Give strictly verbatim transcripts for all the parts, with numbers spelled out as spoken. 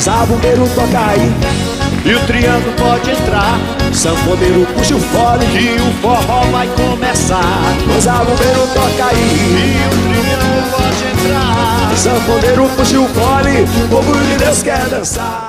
Saboneiro toca aí e o triângulo pode entrar. Sanfoneiro puxa o fole e o forró vai começar. Saboneiro toca aí e o triângulo pode entrar. Sanfoneiro puxa o fole, o povo de Deus quer dançar.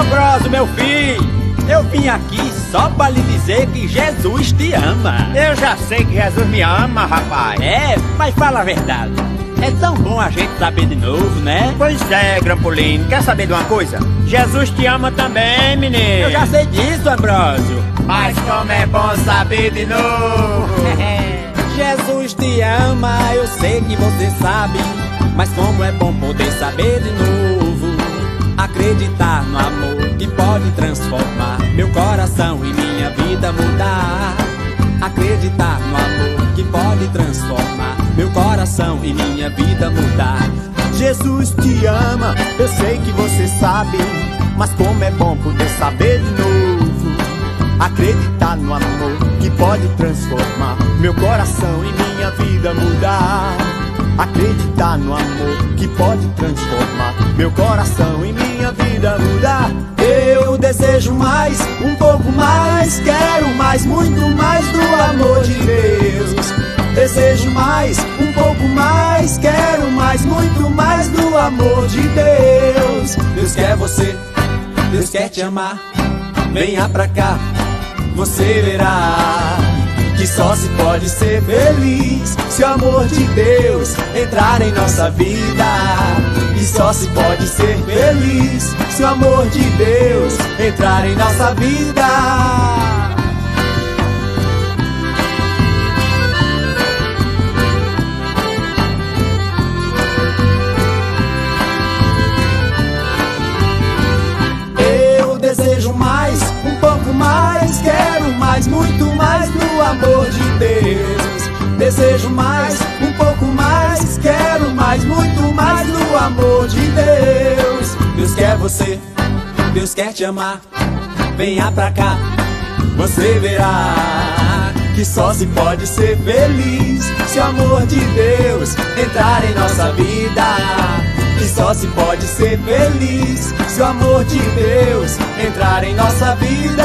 Ambrósio, meu filho, eu vim aqui só pra lhe dizer que Jesus te ama. Eu já sei que Jesus me ama, rapaz. É, mas fala a verdade. É tão bom a gente saber de novo, né? Pois é, Grampolino. Quer saber de uma coisa? Jesus te ama também, menino. Eu já sei disso, Ambrósio. Mas como é bom saber de novo. Jesus te ama, eu sei que você sabe. Mas como é bom poder saber de novo. Acreditar no amor que pode transformar meu coração e minha vida mudar. Acreditar no amor que pode transformar meu coração e minha vida mudar. Jesus te ama, eu sei que você sabe, mas como é bom poder saber de novo. Acreditar no amor que pode transformar meu coração e minha vida mudar. Acreditar no amor que pode transformar meu coração e minha vida mudar. Eu desejo mais, um pouco mais, quero mais, muito mais do amor de Deus. Desejo mais, um pouco mais, quero mais, muito mais do amor de Deus. Deus quer você, Deus quer te amar, venha pra cá, você verá. Que só se pode ser feliz se o amor de Deus entrar em nossa vida. E só se pode ser feliz se o amor de Deus entrar em nossa vida. Quero mais, muito mais do amor de Deus. Desejo mais, um pouco mais. Quero mais, muito mais do amor amor de Deus. Deus quer você, Deus quer te amar. Venha pra cá, você verá que só se pode ser feliz se o amor de Deus entrar em nossa vida. Que só se pode ser feliz se o amor de Deus entrar em nossa vida.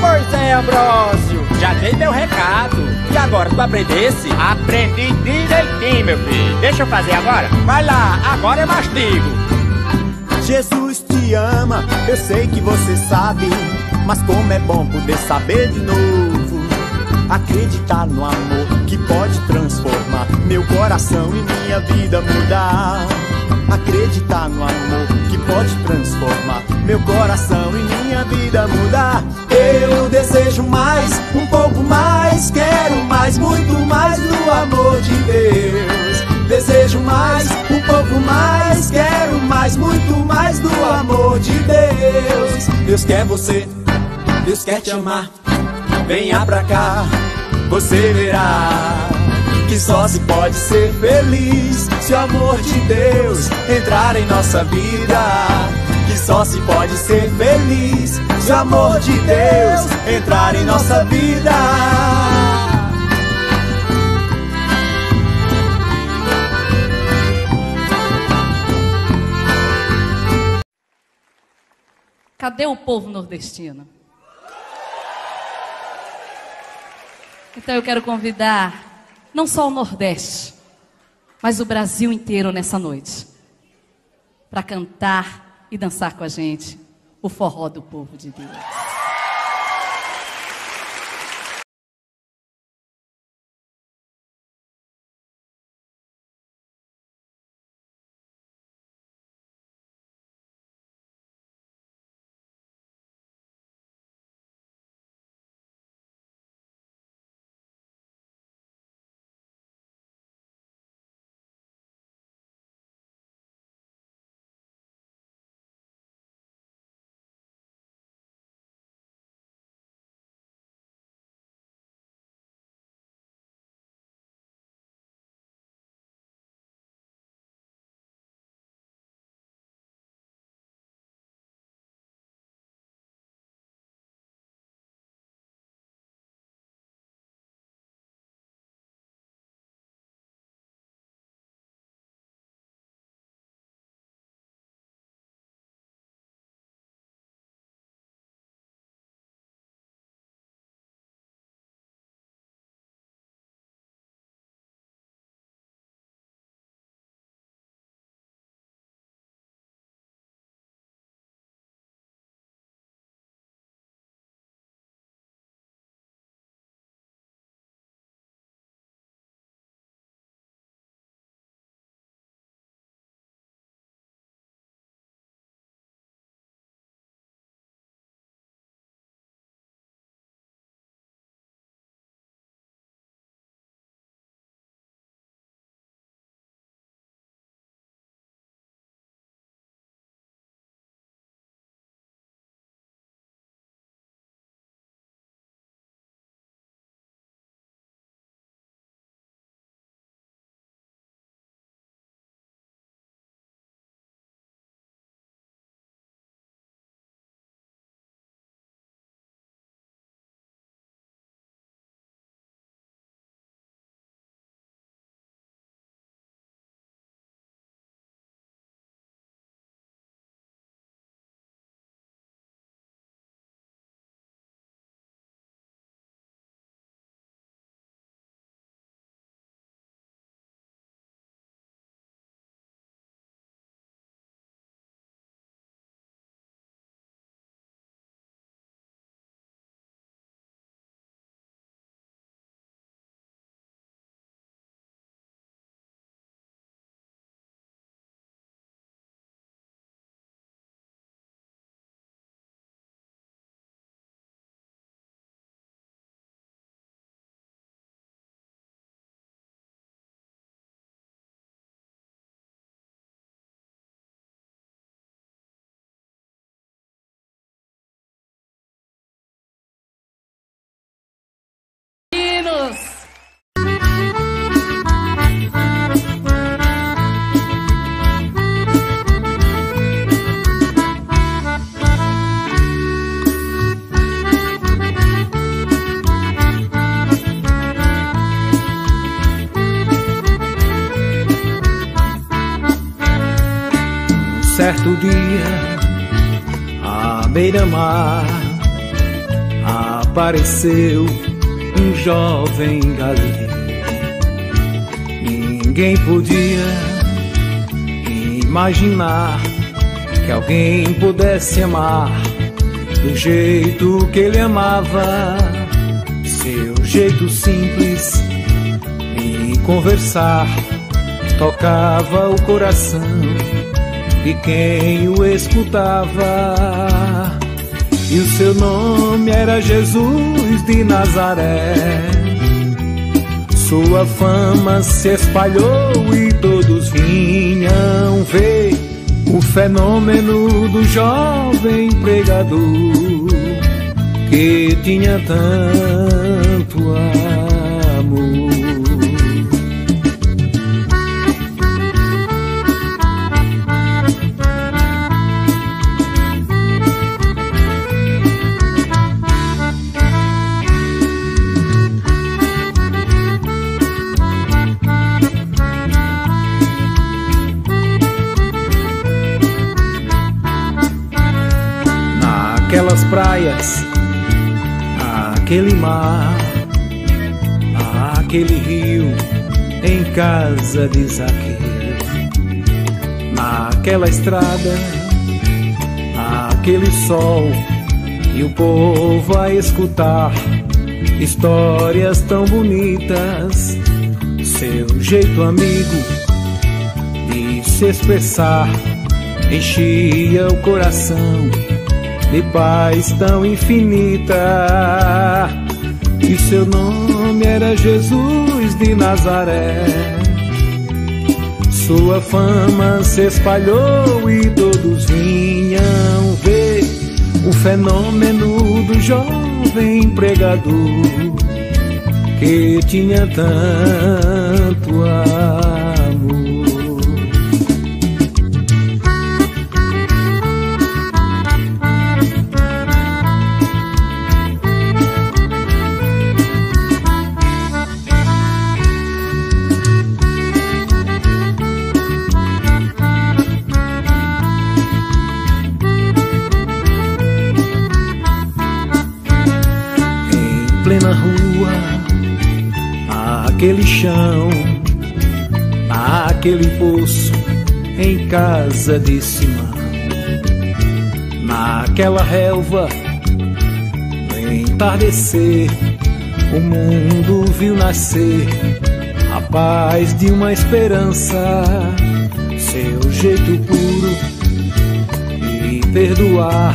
Pois é, Ambrósio, já dei meu recado. E agora, tu aprendesse? Aprendi direitinho, meu filho. Deixa eu fazer agora? Vai lá, agora eu mastigo. Jesus te ama, eu sei que você sabe, mas como é bom poder saber de novo. Acreditar no amor que pode transformar meu coração e minha vida mudar. Acreditar no amor que pode transformar meu coração e minha vida mudar. Eu desejo mais, um pouco mais, quero mais, muito mais do amor de Deus. Desejo mais, um pouco mais, quero mais, muito mais do amor de Deus. Deus quer você, Deus quer te amar. Venha pra cá, você verá que só se pode ser feliz se o amor de Deus entrar em nossa vida. Que só se pode ser feliz se o amor de Deus entrar em nossa vida. Cadê o povo nordestino? Então eu quero convidar não só o Nordeste, mas o Brasil inteiro nessa noite, para cantar e dançar com a gente o forró do povo de Deus. certo dia, à beira-mar, apareceu um jovem galileu. Ninguém podia imaginar que alguém pudesse amar do jeito que ele amava. Seu jeito simples de conversar tocava o coração de quem o escutava. E o seu nome era Jesus de Nazaré. Sua fama se espalhou e todos vinham ver o fenômeno do jovem pregador que tinha tanto amor. Aquelas praias, aquele mar, aquele rio, em casa de Zaqueiro. Naquela estrada, aquele sol, e o povo a escutar histórias tão bonitas. Seu jeito amigo de se expressar enchia o coração de paz tão infinita. E seu nome era Jesus de Nazaré. Sua fama se espalhou e todos vinham ver o fenômeno do jovem pregador que tinha tanto amor. Na rua, aquele chão, aquele poço, em casa de Simão. Naquela relva, no entardecer, o mundo viu nascer a paz de uma esperança. Seu jeito puro de perdoar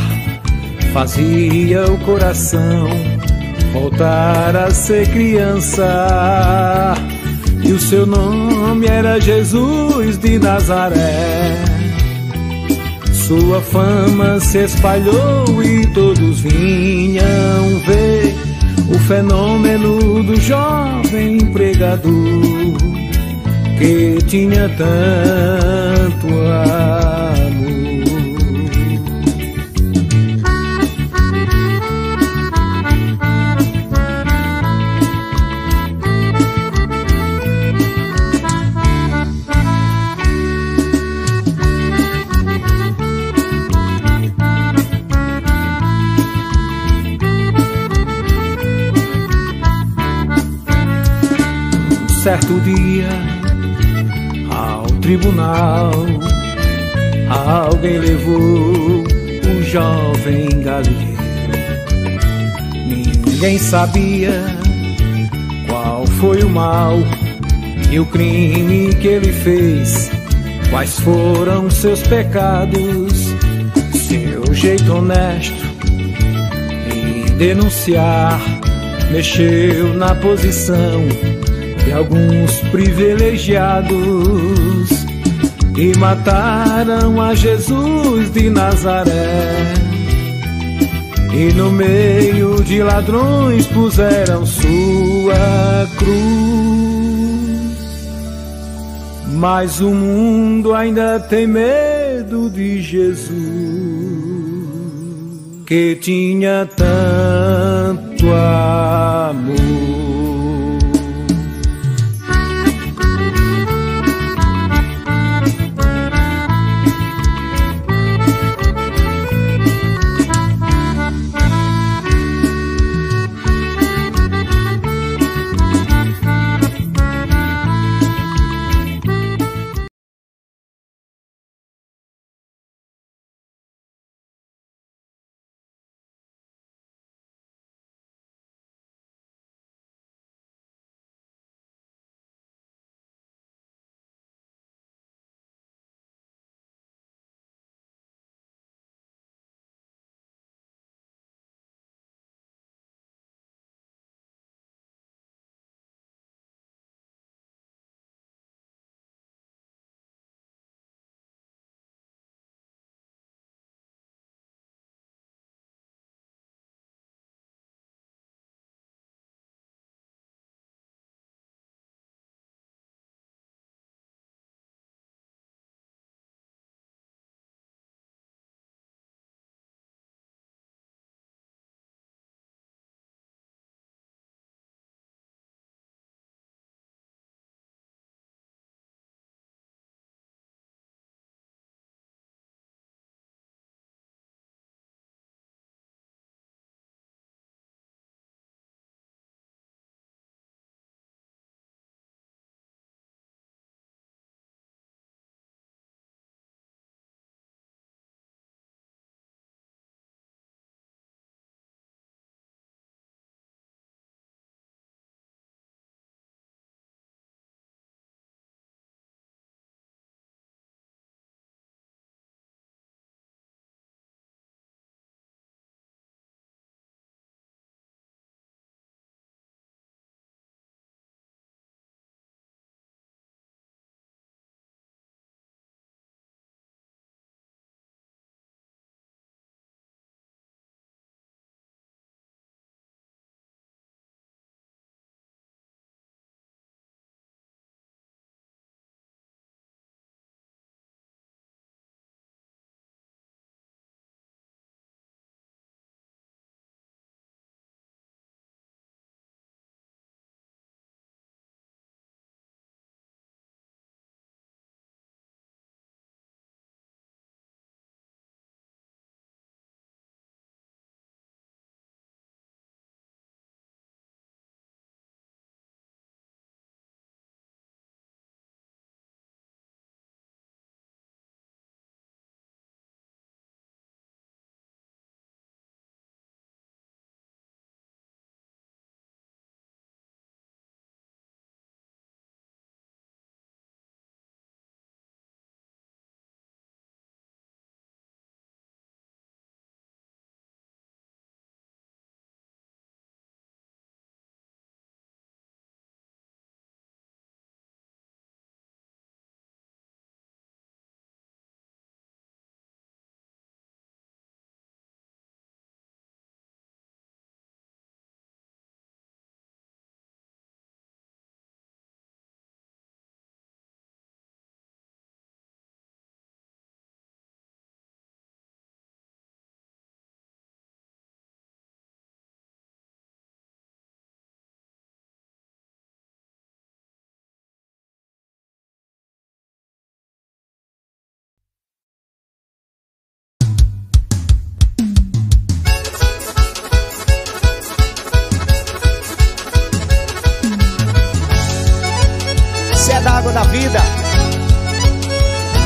fazia o coração voltar a ser criança. E o seu nome era Jesus de Nazaré. Sua fama se espalhou e todos vinham ver o fenômeno do jovem pregador que tinha tanto amor. Certo dia, ao tribunal, alguém levou o jovem galileu. Ninguém sabia qual foi o mal e o crime que ele fez, quais foram seus pecados. Seu jeito honesto de denunciar mexeu na posição de alguns privilegiados. E mataram a Jesus de Nazaré, e no meio de ladrões puseram sua cruz. Mas o mundo ainda tem medo de Jesus, que tinha tanto amor.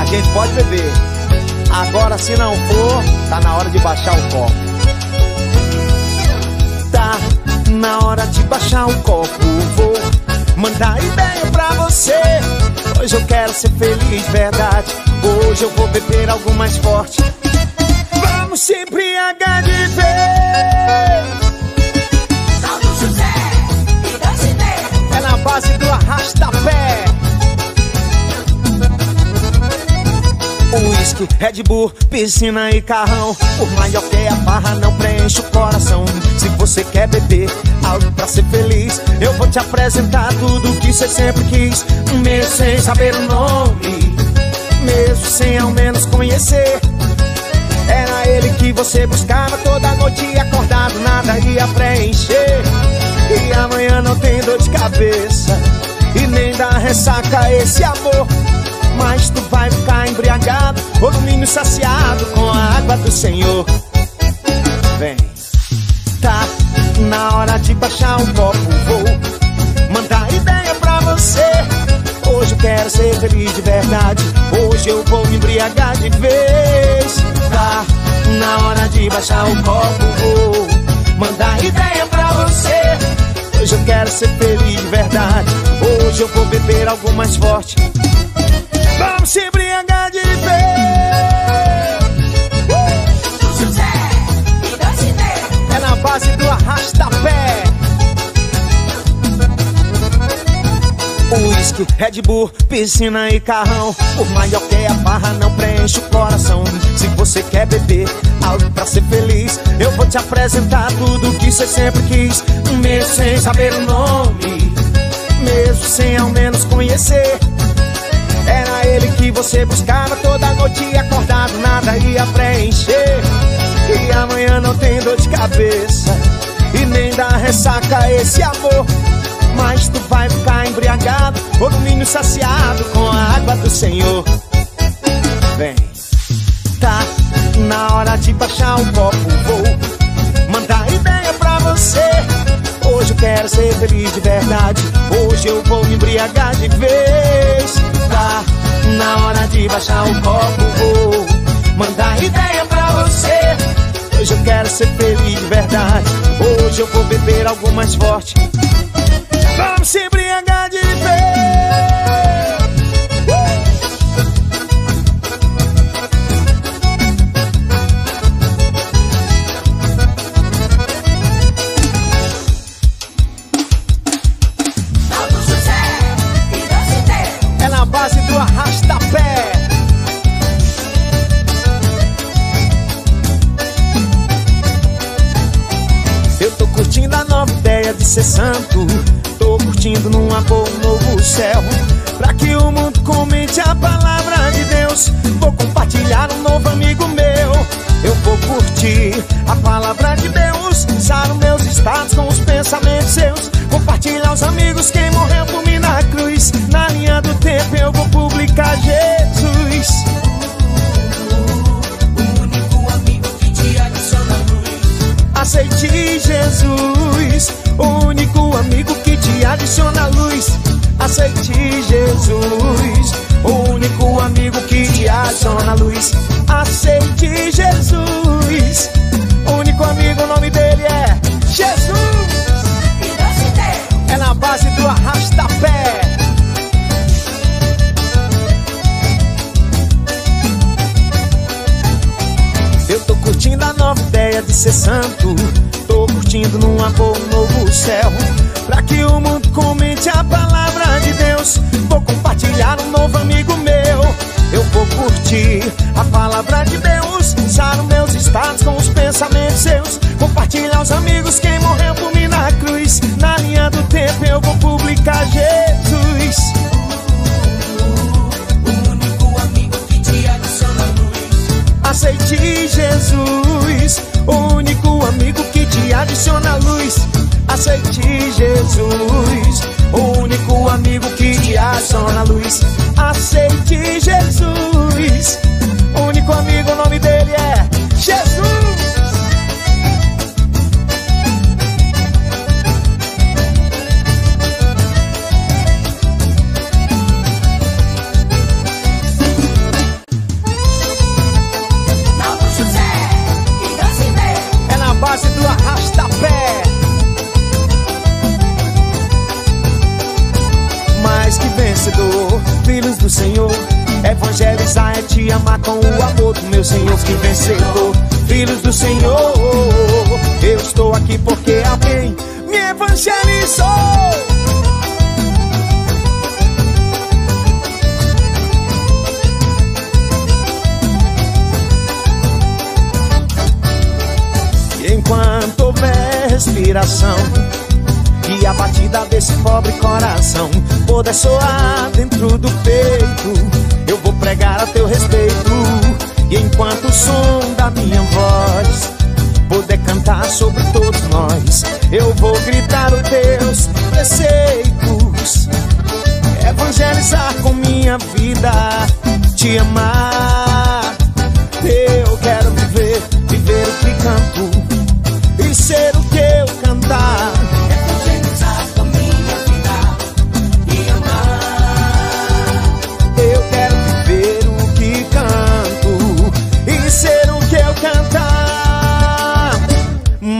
gente pode beber. Agora, se não for, tá na hora de baixar o copo. Tá na hora de baixar o copo. Vou mandar ideia pra você. Hoje eu quero ser feliz, verdade. Hoje eu vou beber algo mais forte. Vamos se embriagar de vez. Salve José, e dá-se bem. É na base do arrasta pé. Uísque, Red Bull, piscina e carrão. Por maior que a barra não preenche o coração. Se você quer beber algo pra ser feliz, eu vou te apresentar tudo que você sempre quis. Mesmo sem saber o nome, mesmo sem ao menos conhecer, era ele que você buscava toda noite acordado. Nada ia preencher. E amanhã não tem dor de cabeça e nem dá ressaca esse amor. Mas tu vai ficar embriagado, mínimo saciado com a água do Senhor. Vem. Tá na hora de baixar o copo. Vou mandar ideia pra você. Hoje eu quero ser feliz de verdade. Hoje eu vou me embriagar de vez. Tá na hora de baixar o copo. Vou mandar ideia pra você. Hoje eu quero ser feliz de verdade. Hoje eu vou beber algo mais forte. Vamos se embriagar de vez. São José, e doce bem. É na base do arrasta-pé. Uísque, Red Bull, piscina e carrão. Por maior que a barra não preenche o coração. Se você quer beber algo pra ser feliz, eu vou te apresentar tudo que você sempre quis. Mesmo sem saber o nome, mesmo sem ao menos conhecer, era ele que você buscava toda noite acordado. Nada ia preencher. E amanhã não tem dor de cabeça e nem dá ressaca esse amor. Mas tu vai ficar embriagado ou no mínimo saciado com a água do Senhor. Vem. Tá na hora de baixar o copo. Vou mandar ideia pra você. Hoje eu quero ser feliz de verdade. Hoje eu vou me embriagar de vez. Tá na hora de baixar o copo. Vou mandar ideia pra você. Hoje eu quero ser feliz de verdade. Hoje eu vou beber algo mais forte. Vamos se embriagar de de ser santo, tô curtindo num amor novo céu. Pra que o mundo comente a palavra de Deus, vou compartilhar um novo amigo meu. Eu vou curtir a palavra de Deus, usar os meus estados com os pensamentos seus. Compartilhar aos amigos quem morreu por mim na cruz. Na linha do tempo eu vou publicar Jesus. O único amigo que te adiciona luz. Aceitei Jesus. O único amigo que te adiciona luz. Aceite Jesus. O único amigo que te adiciona luz. Aceite Jesus. O único amigo, o nome dele é Jesus. É na base do arrasta-pé. Eu tô curtindo a nova ideia de ser santo. Tô curtindo num amor novo céu. Pra que o mundo comente a palavra de Deus, vou compartilhar um novo amigo meu. Eu vou curtir a palavra de Deus, usar os meus estados com os pensamentos seus. Compartilhar aos amigos quem morreu por mim na cruz. Na linha do tempo eu vou publicar Jesus. O único amigo que te adiciona luz. Aceite Jesus. O único amigo que te adiciona luz. Aceite Jesus. O único amigo que te adiciona luz. Aceite Jesus. O único amigo, o nome dele é Jesus. Evangelizar é te amar com o amor do meu Senhor que vencedor. Filhos do Senhor, eu estou aqui porque alguém me evangelizou. E enquanto houver respiração e a batida desse pobre coração poder soar dentro do peito, eu vou pregar a teu respeito. E enquanto o som da minha voz poder cantar sobre todos nós, eu vou gritar os teus preceitos. Evangelizar com minha vida, te amar, eu quero viver, viver o que canto e ser o que eu cantar.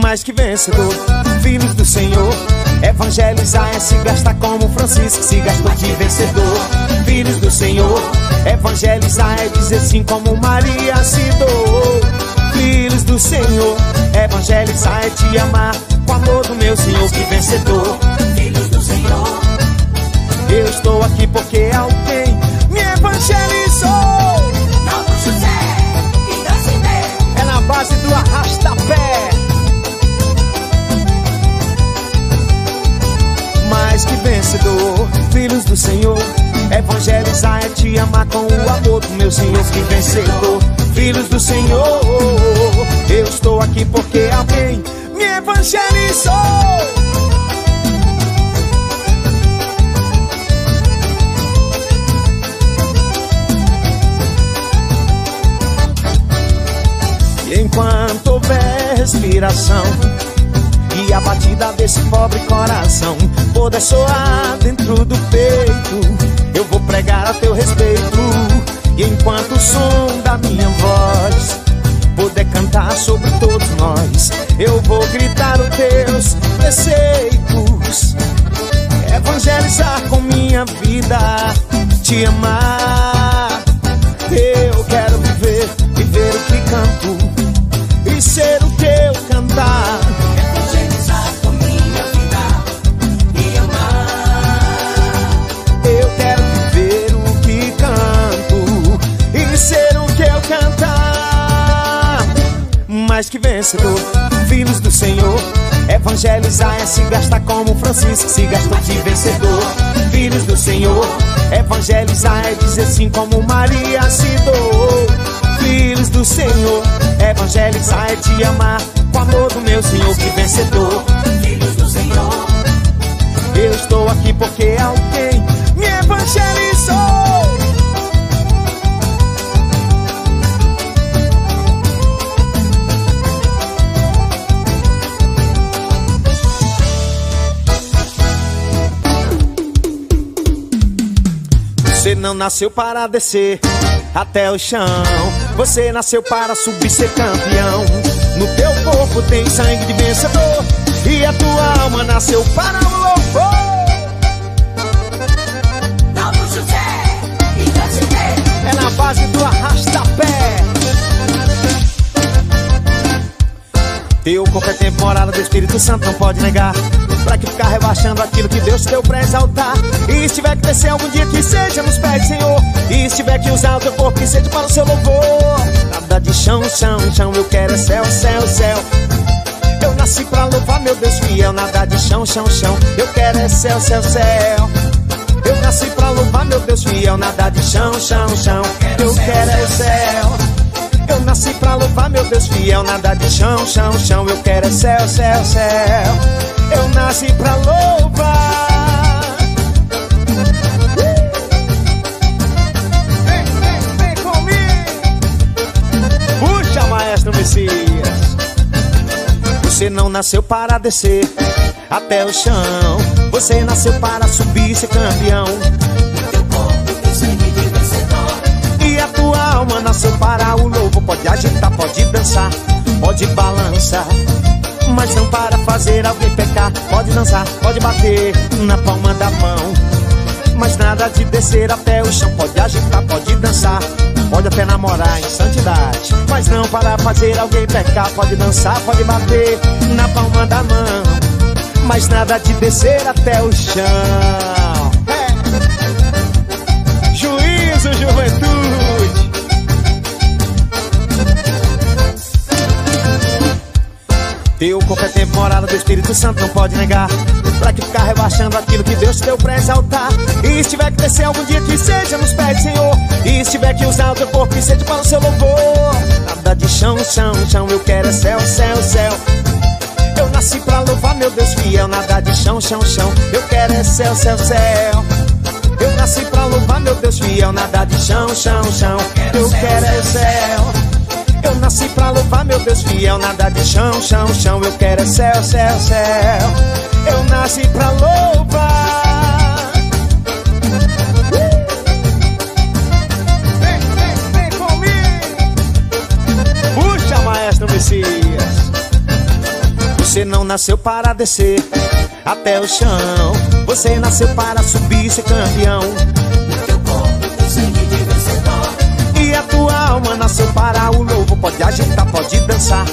Mais que vencedor, filhos do Senhor. Evangelizar é se gastar como Francisco se gastou de vencedor. Filhos do Senhor, evangelizar é dizer sim como Maria se doou. Filhos do Senhor, evangelizar é te amar com amor do meu Senhor que vencedor. Filhos do Senhor, eu estou aqui porque alguém me evangelizou. Não puxa o pé e dá-se pé, é na base do arrasta pé. Mais que vencedor, filhos do Senhor. Evangelizar é te amar com o amor do meu Senhor que vencedor. Filhos do Senhor, eu estou aqui porque alguém me evangelizou. E enquanto houver respiração e a batida desse pobre coração poder soar dentro do peito, eu vou pregar a teu respeito. E enquanto o som da minha voz poder cantar sobre todos nós, eu vou gritar os teus preceitos. Evangelizar com minha vida, te amar, eu quero viver, viver o que canto e ser o que eu cantar. Mais que vencedor, filhos do Senhor. Evangelizar é se gastar como Francisco se gastou de vencedor. Filhos do Senhor, evangelizar é dizer sim como Maria se doou. Filhos do Senhor, evangelizar é te amar com amor do meu Senhor que vencedor. Filhos do Senhor, eu estou aqui porque alguém me evangelizou. Você não nasceu para descer até o chão, você nasceu para subir, ser campeão. No teu corpo tem sangue de vencedor e a tua alma nasceu para o louvor. Não puxa o pé e dá-se pé, é na base do arrasta pé. Teu corpo é temporada do Espírito Santo, não pode negar. Pra que ficar rebaixando aquilo que Deus te deu pra exaltar? E se tiver que descer algum dia, que seja nos pés do Senhor. E se tiver que usar o teu corpo, que seja para o seu louvor. Nada de chão, chão, chão, eu quero é céu, céu, céu. Eu nasci pra louvar meu Deus fiel. Nada de chão, chão, chão, eu quero é céu, céu, céu. Eu nasci pra louvar meu Deus fiel. Nada de chão, chão, chão, eu quero é céu. Eu nasci pra louvar meu Deus fiel. Nada de chão, chão, chão, eu quero é céu, céu, céu. Eu nasci pra louvar. Vem, vem, vem comigo. Puxa, maestro Messias. Você não nasceu para descer até o chão, você nasceu para subir e ser campeão. No teu corpo tem sangue de vencedor e a tua alma nasceu para o louvo. Pode agitar, pode dançar, pode balançar, mas não para fazer alguém pecar. Pode dançar, pode bater na palma da mão, mas nada de descer até o chão. Pode agitar, pode dançar, cantar. Pode até namorar em santidade, mas não para fazer alguém pecar. Pode dançar, pode bater na palma da mão, mas nada de descer até o chão. É. Juízo, juventude. Teu corpo é tempo, morada do Espírito Santo, não pode negar. Pra que ficar rebaixando aquilo que Deus te deu pra exaltar? E se tiver que descer algum dia, que seja nos pés do Senhor. E se tiver que usar o teu corpo, que seja para o seu louvor. Nada de chão, chão, chão, eu quero é céu, céu, céu. Eu nasci pra louvar meu Deus fiel. Nada de chão, chão, chão, eu quero é céu, céu, céu. Eu nasci pra louvar meu Deus fiel. Nada de chão, chão, chão, eu quero é céu. Eu nasci pra louvar meu Deus fiel. Nada de chão, chão, chão, eu quero é céu, céu, céu. Eu nasci pra louvar. Vem, vem, vem comigo. Puxa, maestro Messias. Você não nasceu para descer até o chão. Você nasceu para subir e ser campeão. O teu corpo, o sangue de vencedor. E a tua alma nasceu para o louvo. Pode agitar, pode dançar,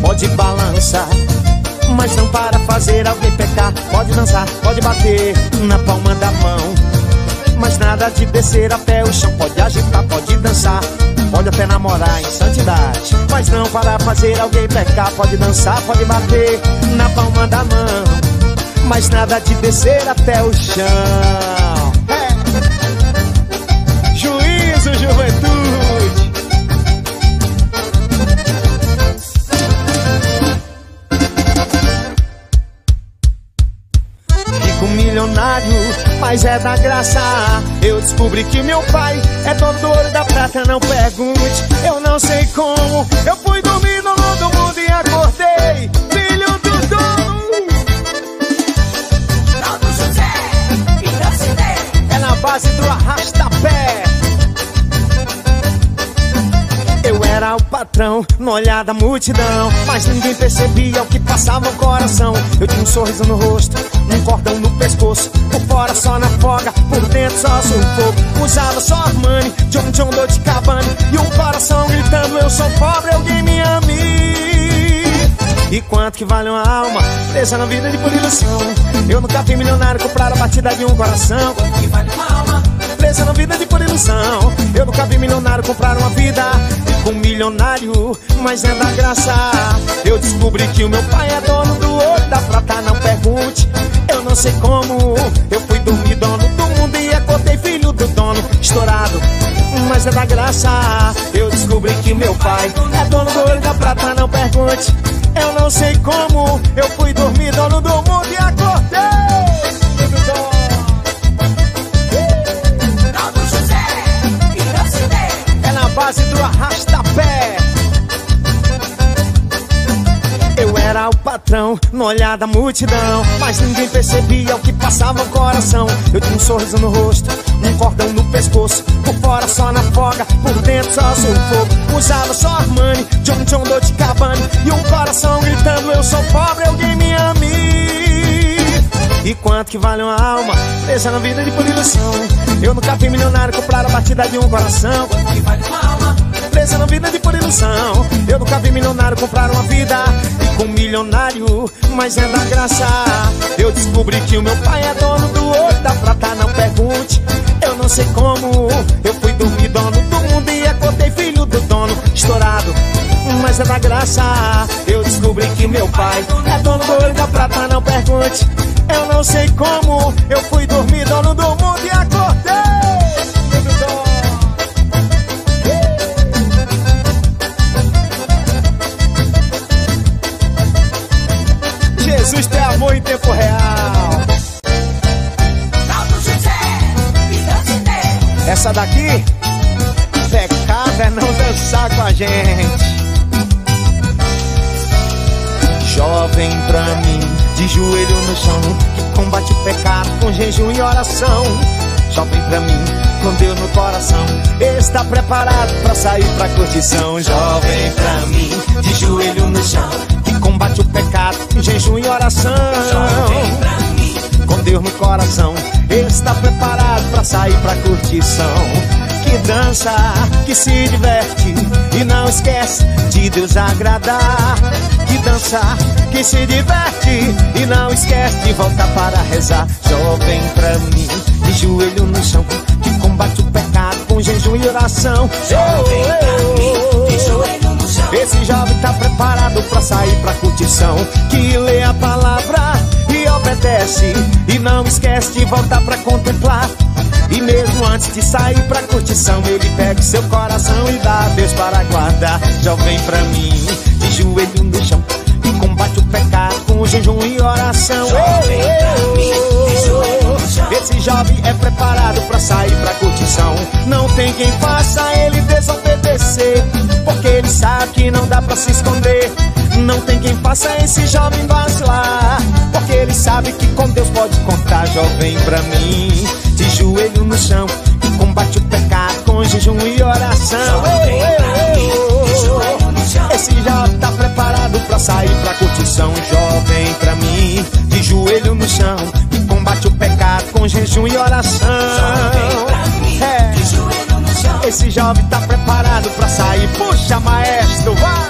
pode balançar, mas não para fazer alguém pecar. Pode dançar, pode bater na palma da mão, mas nada de descer até o chão. Pode agitar, pode dançar, pode até namorar em santidade, mas não para fazer alguém pecar. Pode dançar, pode bater na palma da mão, mas nada de descer até o chão. É. Juízo, juventude. Milionário, mas é da graça. Eu descobri que meu pai é dono do ouro e da prata. Não pergunte, eu não sei como. Eu fui dormir no mundo, mundo e acordei filho do dono. Não do José e da Cine. É na base do arrasta pé. Eu era o patrão, no olhar da multidão, mas ninguém percebia o que passava o coração. Eu tinha um sorriso no rosto, um cordão no pescoço, por fora só na folga, por dentro só sufoco. Usava só Armani, John John Dolce Gabbana, e o coração gritando, eu sou pobre, alguém me ame. E quanto que vale uma alma presa na vida de por ilusão? Eu nunca vi milionário comprar a batida de um coração. Quanto que vale uma alma presa na vida de por ilusão? Eu nunca vi milionário comprar uma vida com um milionário, mas é da graça. Eu descobri que o meu pai é dono do ouro da prata. Não pergunte, eu não sei como. Eu fui dormir dono do mundo e acordei filho do dono. Estourado, mas é da graça. Eu descobri que meu pai é dono do ouro da prata. Não pergunte, eu não sei como. Eu fui dormir dono do mundo e acordei filho do dono. Base do arrasta-pé. Eu era o patrão, no olhar da multidão, mas ninguém percebia o que passava o coração. Eu tinha um sorriso no rosto, um cordão no pescoço, por fora só na folga, por dentro só sufoco. Usava só Armani, John John Dolce Gabbana, e um coração gritando, eu sou pobre, alguém me ame. E quanto que vale uma alma presa na vida de por ilusão? Eu nunca vi milionário comprar a batida de um coração. Quanto que vale uma alma presa na vida de por ilusão? Eu nunca vi milionário comprar uma vida com um milionário, mas é da graça. Eu descobri que o meu pai é dono do ouro da prata. Não pergunte, eu não sei como. Eu fui dormir dono do mundo e acordei filho do dono. Estourado, mas é da graça. Eu descobri que meu pai é dono do ouro da prata. Não pergunte, eu não sei como. Eu fui dormir dono do mundo e acordei filho do dono. Jesus tem amor em tempo real. Essa daqui, pecado é não dançar com a gente. Jovem pra mim, de joelho no chão, que combate o pecado com jejum e oração. Jovem pra mim, com Deus no coração, está preparado pra sair pra curtição. Jovem pra mim, de joelho no chão, que combate o pecado com jejum e oração. Jovem pra mim, com Deus no coração, está preparado pra sair pra curtição. que dança, que se diverte e não esquece de Deus agradar. Que dança, que se diverte e não esquece de voltar para rezar. Jovem pra mim, de joelho no chão, que combate o pecado com jejum e oração. Jovem pra mim, de joelho no chão, esse jovem tá preparado pra sair pra curtição. Que lê a palavra e obedece e não esquece de voltar pra contemplar. E mesmo antes de sair pra curtição, ele pega o seu coração e dá a Deus para guardar. Jovem pra mim, de joelho no chão, que combate o pecado com jejum e oração. Jovem pra mim, de joelho no chão, esse jovem é preparado pra sair pra curtição. Não tem quem faça ele desobedecer, porque ele sabe que não dá pra se esconder. Não tem quem faça esse jovem vacilar, porque ele sabe que com Deus pode contar. Jovem pra mim, de joelho no chão, que combate o pecado com jejum e oração. Jovem pra mim, de joelho no chão, esse jovem tá preparado pra sair pra curtição. Jovem pra mim, de joelho no chão, que combate o pecado com jejum e oração. Jovem pra mim, é. de joelho no chão, esse jovem tá preparado pra sair. Puxa, maestro, vai!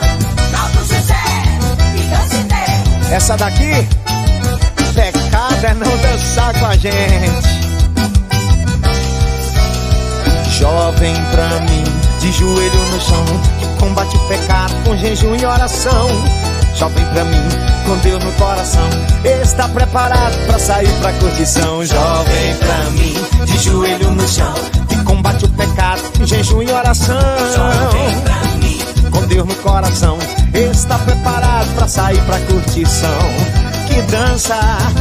Essa daqui, pecado é não dançar com a gente. Jovem pra mim, de joelho no chão, que combate o pecado com jejum e oração. Jovem pra mim, com Deus no coração, está preparado pra sair pra curtição. Jovem pra mim, de joelho no chão, que combate o pecado com jejum e oração. Jovem pra mim, com Deus no coração, está preparado pra sair pra curtição. Que dança,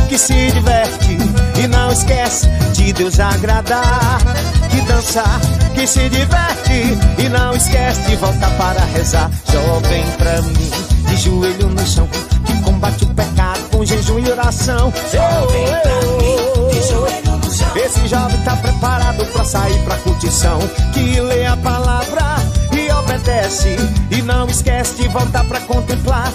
que se diverte e não esquece de Deus agradar. Que dança, que se diverte e não esquece de voltar para rezar. Jovem pra mim, de joelho no chão, que combate o pecado com jejum e oração. Jovem pra mim, de joelho no chão, esse jovem tá preparado pra sair pra curtição. Que lê a palavra e obedece e não esquece de voltar pra contemplar.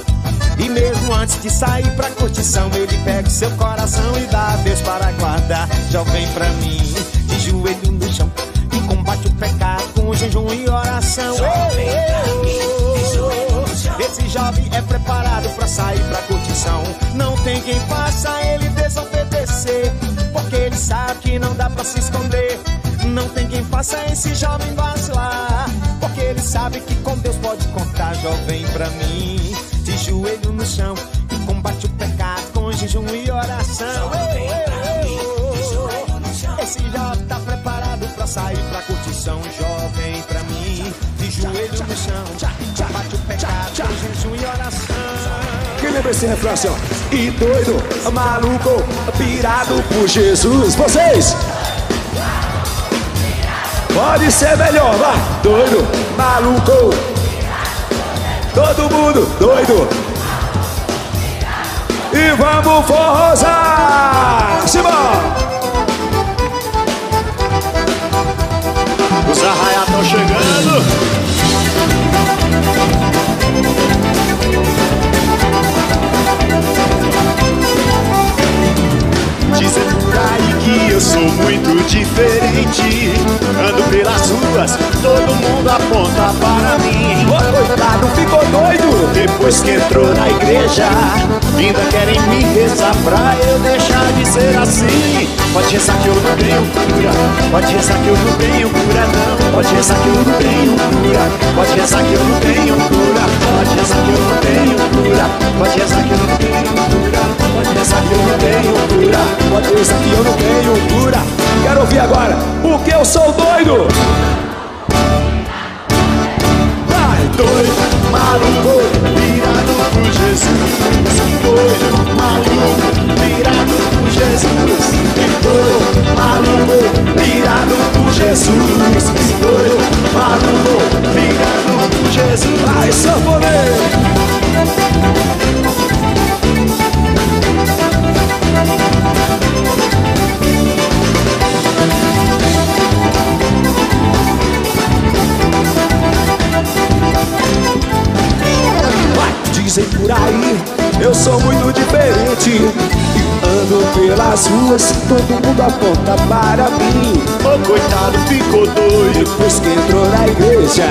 E mesmo antes de sair pra curtição, ele pega o seu coração e dá a Deus para guardar. Jovem pra mim, de joelho no chão, que combate o pecado com jejum e oração. Jovem pra mim, de joelho no chão, esse jovem é preparado pra sair pra curtição. Não tem quem faça ele desobedecer, porque ele sabe que não dá pra se esconder. Não tem quem faça esse jovem vacilar, porque ele sabe que com Deus pode contar. Jovem pra mim, de joelho no chão, que combate o pecado com jejum e oração. Jovem pra mim, de joelho no chão, esse jovem tá preparado pra sair pra curtição. Jovem pra mim, de joelho no chão, que combate o pecado com jejum e oração. Quem lembra esse refrão assim, ó? E doido, maluco, pirado por Jesus, vocês! Pode ser melhor, vá! Doido, maluco, todo mundo doido, e vamos forrosar! Simão! Os arraiá estão chegando! Dizem por aí que eu sou muito diferente, ando pelas ruas, todo mundo aponta para mim. Ô coitado, ficou doido depois que entrou na igreja, ainda querem me rezar pra eu deixar de ser assim. Pode rezar que eu não tenho cura, pode rezar que eu não tenho cura não, pode rezar que eu não tenho cura, pode rezar que eu não tenho cura, pode rezar que eu não tenho cura, pode rezar que eu não tenho cura, pode rezar que eu não tenho cura, pode rezar que eu não tenho cura. Quero ouvir agora, porque eu sou doido. Vai, doido, maluco, virado por Jesus. Doido, maluco, virado por Jesus. Doido, maluco, virado por Jesus. Doido, maluco, virado por Jesus. Vai, sanfoneiro. Dizem por aí, eu sou muito diferente, ando pela nas ruas todo mundo aponta para mim. O coitado ficou doido depois que entrou na igreja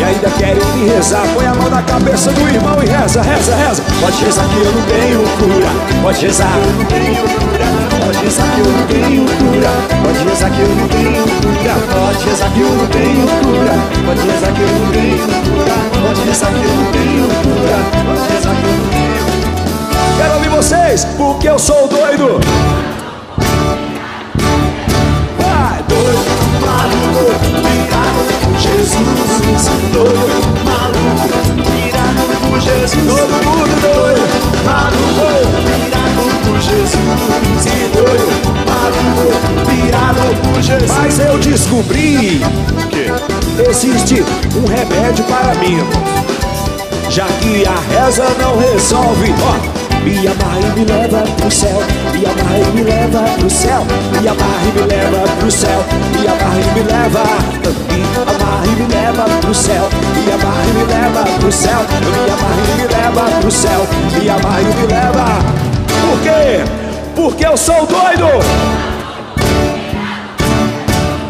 e ainda querem me rezar. Põe a mão na cabeça do irmão e reza, reza, reza. Pode rezar que eu não tenho cura. Pode rezar que eu não tenho cura. Pode rezar que eu não tenho cura. Pode rezar que eu não tenho cura. Pode rezar que eu não tenho cura. Pode rezar que eu não tenho cura. Pode rezar que eu não tenho cura. Pode rezar que eu não tenho cura. Quero ouvir vocês, porque eu sou doido. Vai, doido, maluco, virado, Jesus, doido, maluco, virado por Jesus, todo mundo doido, maluco, virado por Jesus, e doido, maluco, virado por Jesus. Mas eu descobri que existe um remédio para mim, já que a reza não resolve. Ó, me amarra e me leva pro céu, me amarra e me leva pro céu, me amarra e me leva pro céu, me amarra e me leva, me amarra e me leva pro céu, me amarra e me leva pro céu, me amarra e me leva pro céu, me amarra e me leva. Por quê? Porque eu sou doido.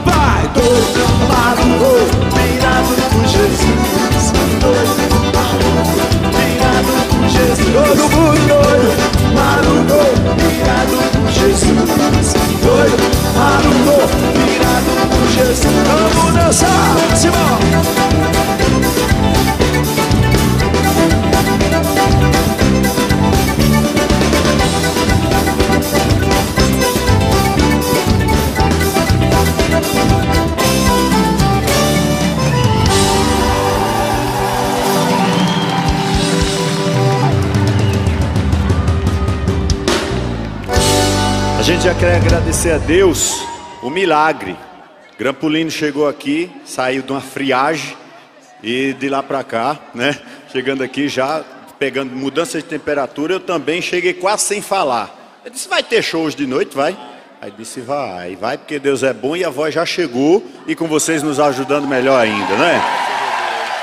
Vai, doido, maluco, virado por Jesus, doido, maluco, virado por Jesus, todo mundo doido, maluco, virado por Jesus, doido, maluco, virado por Jesus. Vamos dançar, Simão. A gente já quer agradecer a Deus o milagre. Grampolino chegou aqui, saiu de uma friagem e de lá para cá, né? Chegando aqui já, pegando mudança de temperatura, eu também cheguei quase sem falar. Eu disse, vai ter shows de noite, vai? Aí disse, vai, vai, porque Deus é bom e a voz já chegou e com vocês nos ajudando melhor ainda, né?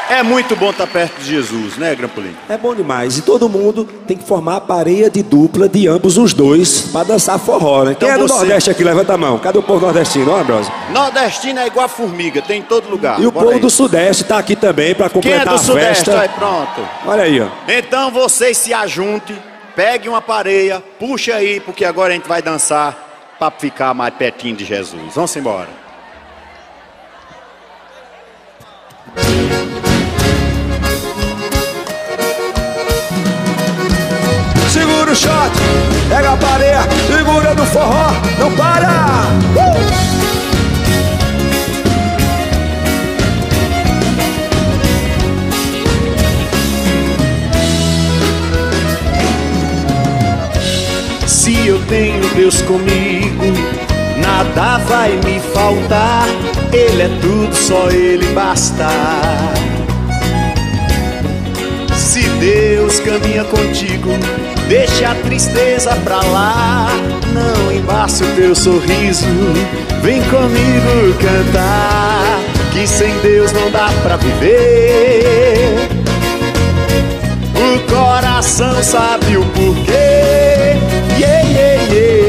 É muito bom estar perto de Jesus, né, Grampolino? É bom demais. E todo mundo tem que formar a parede dupla de ambos os dois para dançar forró, né? Então quem é do você... Nordeste aqui? Levanta a mão. Cadê o povo nordestino, ó, Ambrósio? Nordestino é igual a formiga, tem em todo lugar. E o Bora povo aí. do Sudeste está aqui também para completar quem é do a Sudeste? festa. Aí, pronto. Olha aí, ó. Então vocês se ajuntem, peguem uma pareia, puxa aí, porque agora a gente vai dançar para ficar mais pertinho de Jesus. Vamos embora. Segura o shot, pega a pareia, segura no forró, não para! Uh! Se eu tenho Deus comigo, nada vai me faltar. Ele é tudo, só Ele basta. Se Deus caminha contigo, deixe a tristeza pra lá. Não embaça o teu sorriso, vem comigo cantar, que sem Deus não dá pra viver. O coração sabe o porquê, yeah, yeah, yeah.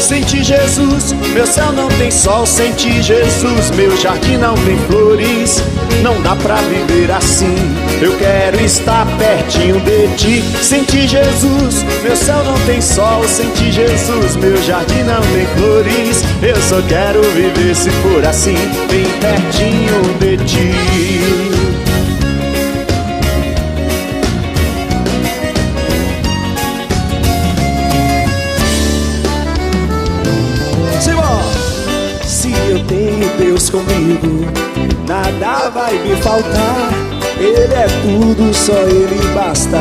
Sem ti, Jesus, meu céu não tem sol. Sem ti, Jesus, meu jardim não tem flores. Não dá pra viver assim, eu quero estar pertinho de ti. Sem ti, Jesus, meu céu não tem sol. Sem ti, Jesus, meu jardim não tem flores. Eu só quero viver se for assim, bem pertinho de ti. Simão! Se eu tenho Deus comigo, nada vai me faltar. Ele é tudo, só Ele basta.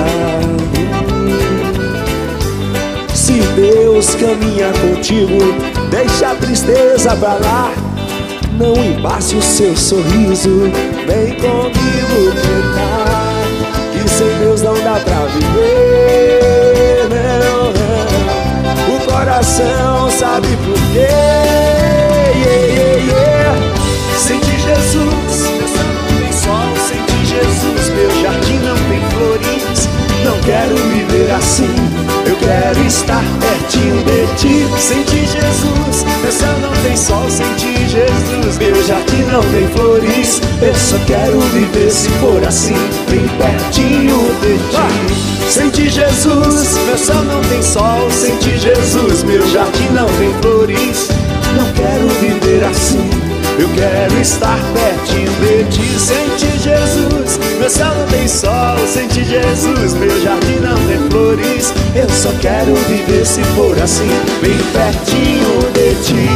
Se Deus caminha contigo, deixa a tristeza pra lá. Não embace o seu sorriso, vem comigo cantar, que sem Deus não dá pra viver, não, não. O coração sabe por quê, yeah, yeah, yeah. Sem ti, Jesus, meu céu não tem sol. Sem ti, Jesus, meu jardim não tem flores. Não quero viver assim, eu quero estar pertinho de ti. não vem flores. Eu só quero viver se for assim, bem pertinho de ti. Sem ti, Jesus, meu céu não tem sol. Sem ti, Jesus, meu jardim não vem flores. Não quero viver assim, eu quero estar pertinho de ti. Sem ti, Jesus, meu céu não tem sol. Sem ti, Jesus, meu jardim não tem flores. Eu só quero viver se for assim, bem pertinho de ti.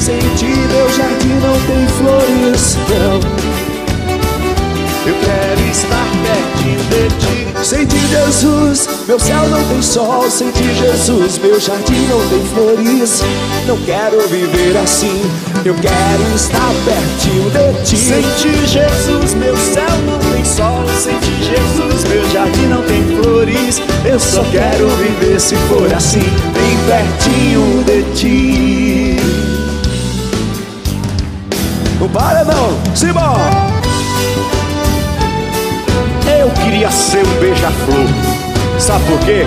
Sem ti, meu jardim não tem flores, não. Eu quero estar pertinho de ti. Sem ti, Jesus, meu céu não tem sol. Sem ti, Jesus, meu jardim não tem flores. Não quero viver assim, eu quero estar pertinho de ti. Sem ti, Jesus, meu céu não tem sol. Sem ti, Jesus, meu jardim não tem flores. Eu só quero viver se for assim, bem pertinho de ti. O paredão, Simão! Eu queria ser um beija-flor. Sabe por quê?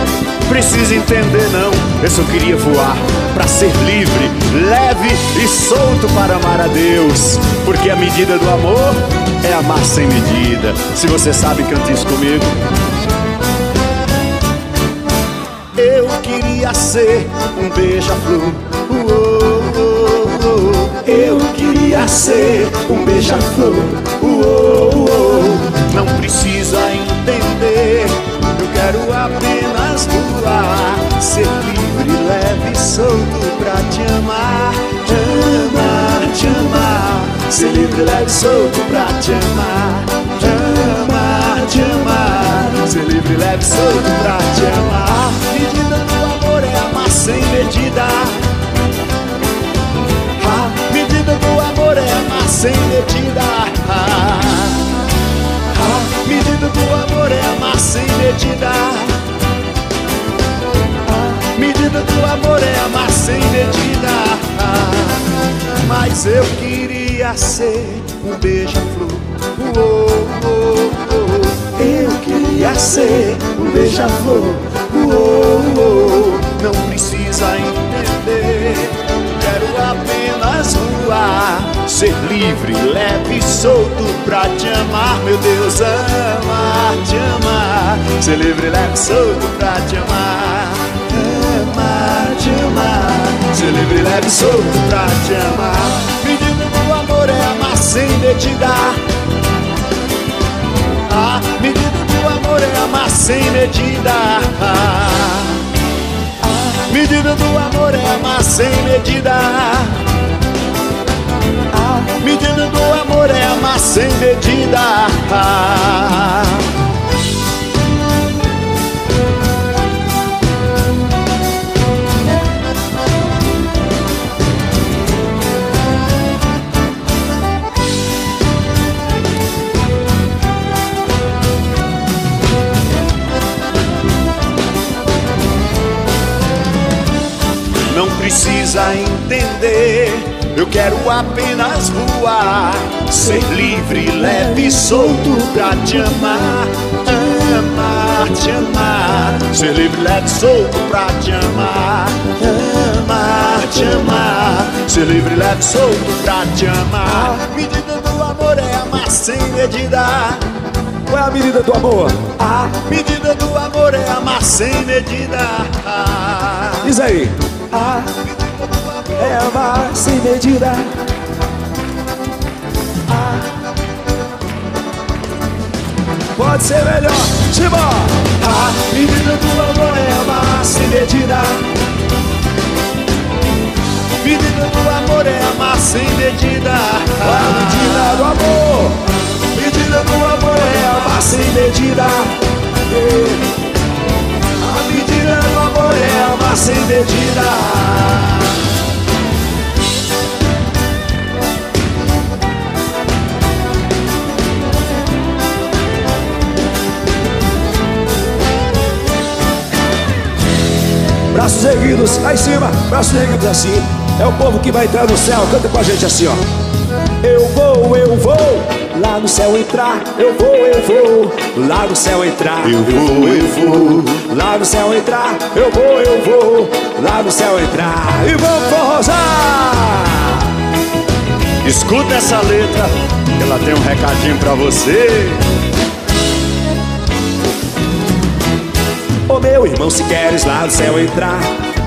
Precisa entender, não. Eu só queria voar pra ser livre, leve e solto para amar a Deus. Porque a medida do amor é amar sem medida. Se você sabe, cante isso comigo. Eu queria ser um beija-flor. Uou, uou, uou. Eu queria ser um beija-flor. Não precisa entender, eu quero apenas voar, ser livre, leve e solto pra te amar, te amar, te amar. Ser livre, leve e solto pra te amar, te amar, te amar. Ser livre, leve e solto pra te amar. Medida do amor é amar sem medida. A medida do amor é amar sem medida. A medida do amor é amar sem medida. A medida do amor é amar sem medida. Mas eu queria ser um beija-flor. Uou, uou, uou. Eu queria ser um beija-flor. Uou, uou. Não precisa entender, apenas voar, ser livre, leve e solto pra te amar, meu Deus, amar, te amar. Ser livre, leve e solto pra te amar, amar, te amar. Ser livre, leve e solto pra te amar. Medida do amor é amar sem medida. A medida do amor é amar sem medida. Medida do amor é amar sem medida. A medida do amor é amar sem medida. Não precisa entender, eu quero apenas voar, ser livre, leve e solto pra te amar, amar, te amar. Ser livre, leve e solto pra te amar, amar, te amar. Ser livre, leve e solto pra te amar. A medida do amor é amar sem medida. Qual é a medida do amor? A medida do amor é amar sem medida. Diz aí. A medida do amor é amar sem medida. A... Pode ser melhor, Timó! A medida do amor é amar sem medida. A medida do amor é amar sem medida. A medida do amor, a medida do amor é amar sem medida. E... A medida do amor é amar sem medida. Braços erguidos, lá em cima, braços erguidos assim. É o povo que vai entrar no céu, canta com a gente assim, ó. Eu vou, eu vou. Lá no céu entrar, eu vou, eu vou. Lá no céu entrar, eu vou, eu vou. Lá no céu entrar, eu vou, eu vou. Lá no céu entrar, e vamos forrosar. Escuta essa letra, ela tem um recadinho pra você. Ô meu irmão, se queres lá no céu entrar,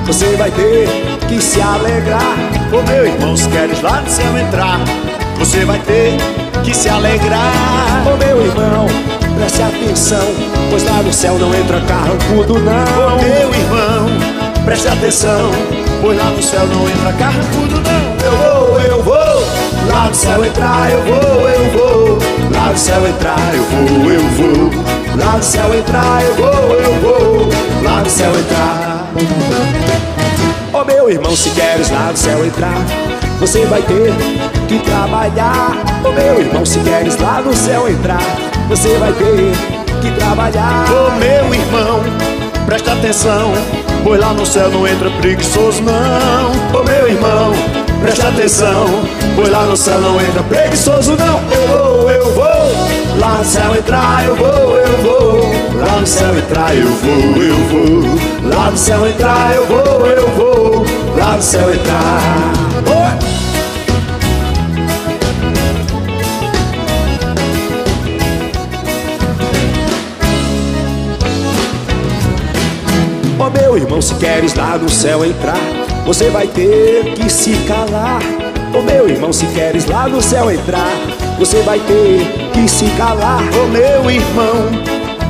você vai ter que se alegrar. Ô meu irmão, se queres lá no céu entrar, você vai ter que se alegrar. Ô meu irmão, preste atenção, pois lá no céu não entra carrancudo não. Ô meu irmão, preste atenção, pois lá no céu não entra carrancudo não. Eu vou, eu vou, lá no céu entrar, eu vou, eu vou. Lá no céu entrar, eu vou, eu vou. Lá no céu entrar, eu vou, eu vou. Lá no céu entrar. Ô meu irmão, se queres lá no céu entrar, você vai ter que trabalhar. Ô meu irmão, se queres lá no céu entrar, você vai ter que trabalhar. Ô meu irmão, presta atenção, pois lá no céu não entra preguiçoso não. Ô meu irmão, presta atenção, pois lá no céu não entra preguiçoso não. Eu vou, eu vou, lá no céu entrar, eu vou, eu vou. Lá no céu entrar, eu vou, eu vou. Lá no céu entrar, eu vou, eu vou. Lá no céu entrar. Ô meu irmão, se queres lá no céu entrar, você vai ter que se calar. Ô meu irmão, se queres lá no céu entrar, você vai ter que se calar. Ô meu irmão,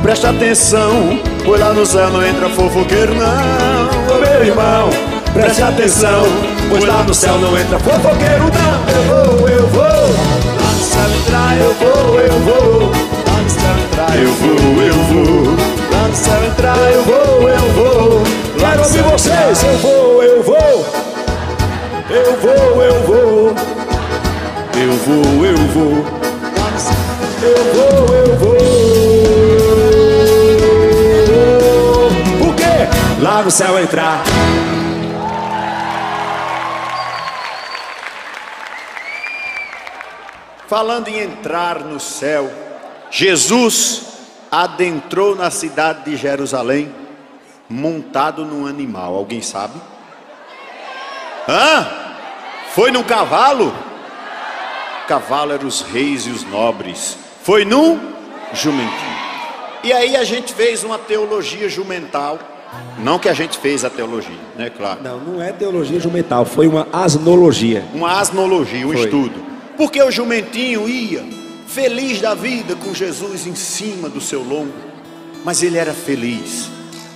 presta atenção, pois lá no céu não entra fofoqueiro não. Ô meu irmão, preste atenção, pois lá no céu não entra fofoqueiro não. Eu vou, eu vou, lá no céu entrar, eu vou, eu vou. Lá no céu entrar, eu vou, eu vou. Lá no céu entrar, eu vou, eu vou. Quero ouvir vocês, eu vou, eu vou. Eu vou, eu vou. Eu vou, eu vou. Eu vou, eu vou. Por quê? Lá no céu entrar. Falando em entrar no céu, Jesus adentrou na cidade de Jerusalém montado num animal. Alguém sabe? Hã? Foi num cavalo? Cavalo eram os reis e os nobres. Foi num jumentinho. E aí a gente fez uma teologia jumental. Não que a gente fez a teologia, né? Claro. Não, não é teologia jumental. Foi uma asnologia. Uma asnologia, um foi. Estudo. Porque o jumentinho ia feliz da vida com Jesus em cima do seu lombo. Mas ele era feliz.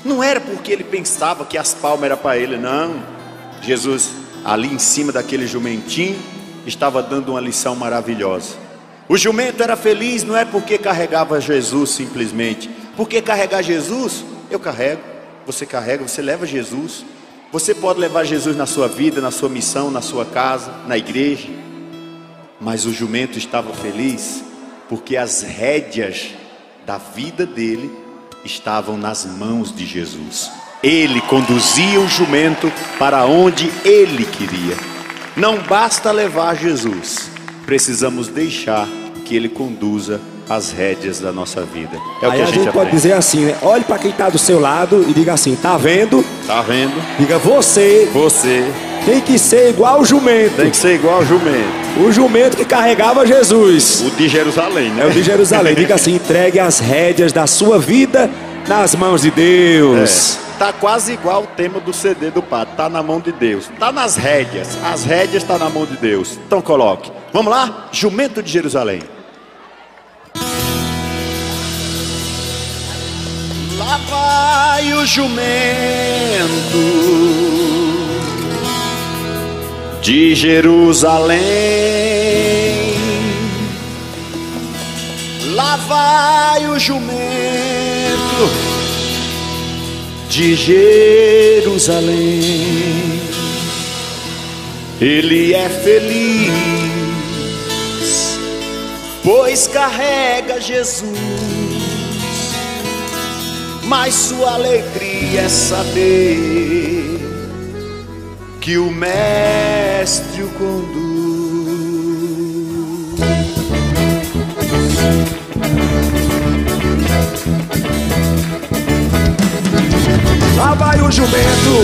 Não era porque ele pensava que as palmas eram para ele, não. Jesus, ali em cima daquele jumentinho, estava dando uma lição maravilhosa. O jumento era feliz, não é porque carregava Jesus simplesmente. Porque carregar Jesus, eu carrego, você carrega, você leva Jesus. Você pode levar Jesus na sua vida, na sua missão, na sua casa, na igreja. Mas o jumento estava feliz porque as rédeas da vida dele estavam nas mãos de Jesus. Ele conduzia o jumento para onde ele queria. Não basta levar Jesus, precisamos deixar que ele conduza as rédeas da nossa vida. É o Aí que a gente, a gente pode dizer assim, né? Olhe para quem está do seu lado e diga assim, tá vendo? Tá vendo? Diga, você, você tem que ser igual o jumento. Tem que ser igual o jumento. O jumento que carregava Jesus. O de Jerusalém, né? É o de Jerusalém. Diga assim, entregue as rédeas da sua vida nas mãos de Deus. É. Tá quase igual o tema do C D do Padre. Tá na mão de Deus. Tá nas rédeas. As rédeas tá na mão de Deus. Então coloque. Vamos lá? Jumento de Jerusalém. Lá vai o jumento de Jerusalém, lá vai o jumento de Jerusalém. Ele é feliz, pois carrega Jesus, mas sua alegria é saber que o mestre o conduz. Lá vai o jumento,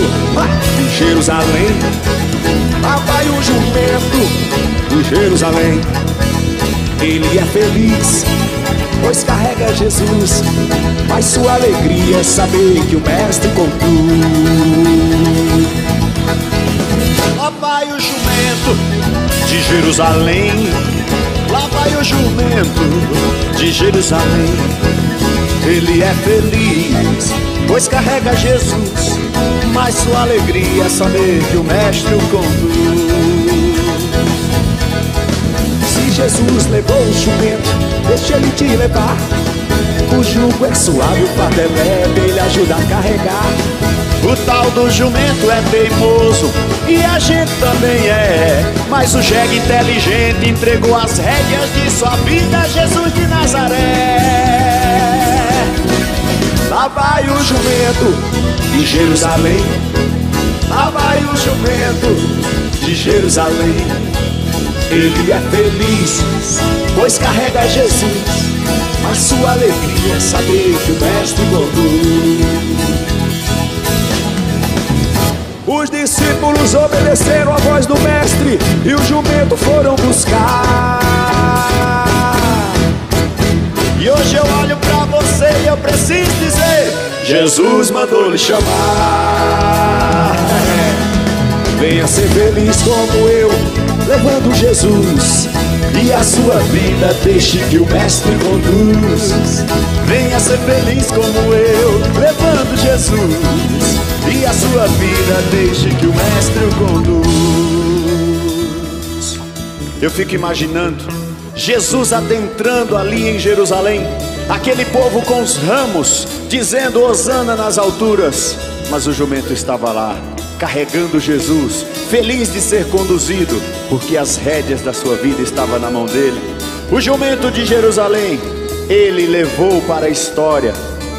de Jerusalém. Lá vai o jumento, de Jerusalém. Ele é feliz, pois carrega Jesus, mas sua alegria é saber que o mestre conclui. Lá vai o jumento de Jerusalém, lá vai o jumento de Jerusalém. Ele é feliz, pois carrega Jesus, mas sua alegria é saber que o mestre o conduz. Se Jesus levou o jumento, deixa ele te levar. O jugo é suave, o fardo é leve, ele ajuda a carregar. O tal do jumento é teimoso e a gente também é, mas o jegue inteligente entregou as rédeas de sua vida a Jesus de Nazaré. Lá vai o jumento de Jerusalém. Lá vai o jumento de Jerusalém. Ele é feliz, pois carrega Jesus, mas sua alegria é saber que o mestre voltou. Os discípulos obedeceram a voz do mestre e o jumento foram buscar. E hoje eu olho pra você e eu preciso dizer: Jesus mandou lhe chamar. Venha ser feliz como eu, levando Jesus e a sua vida, deixe que o mestre conduz. Venha ser feliz como eu, levando Jesus e a sua vida, deixe que o mestre o conduz. Eu fico imaginando Jesus adentrando ali em Jerusalém, aquele povo com os ramos, dizendo Hosana nas alturas. Mas o jumento estava lá, carregando Jesus, feliz de ser conduzido, porque as rédeas da sua vida estavam na mão dele. O jumento de Jerusalém, ele levou para a história.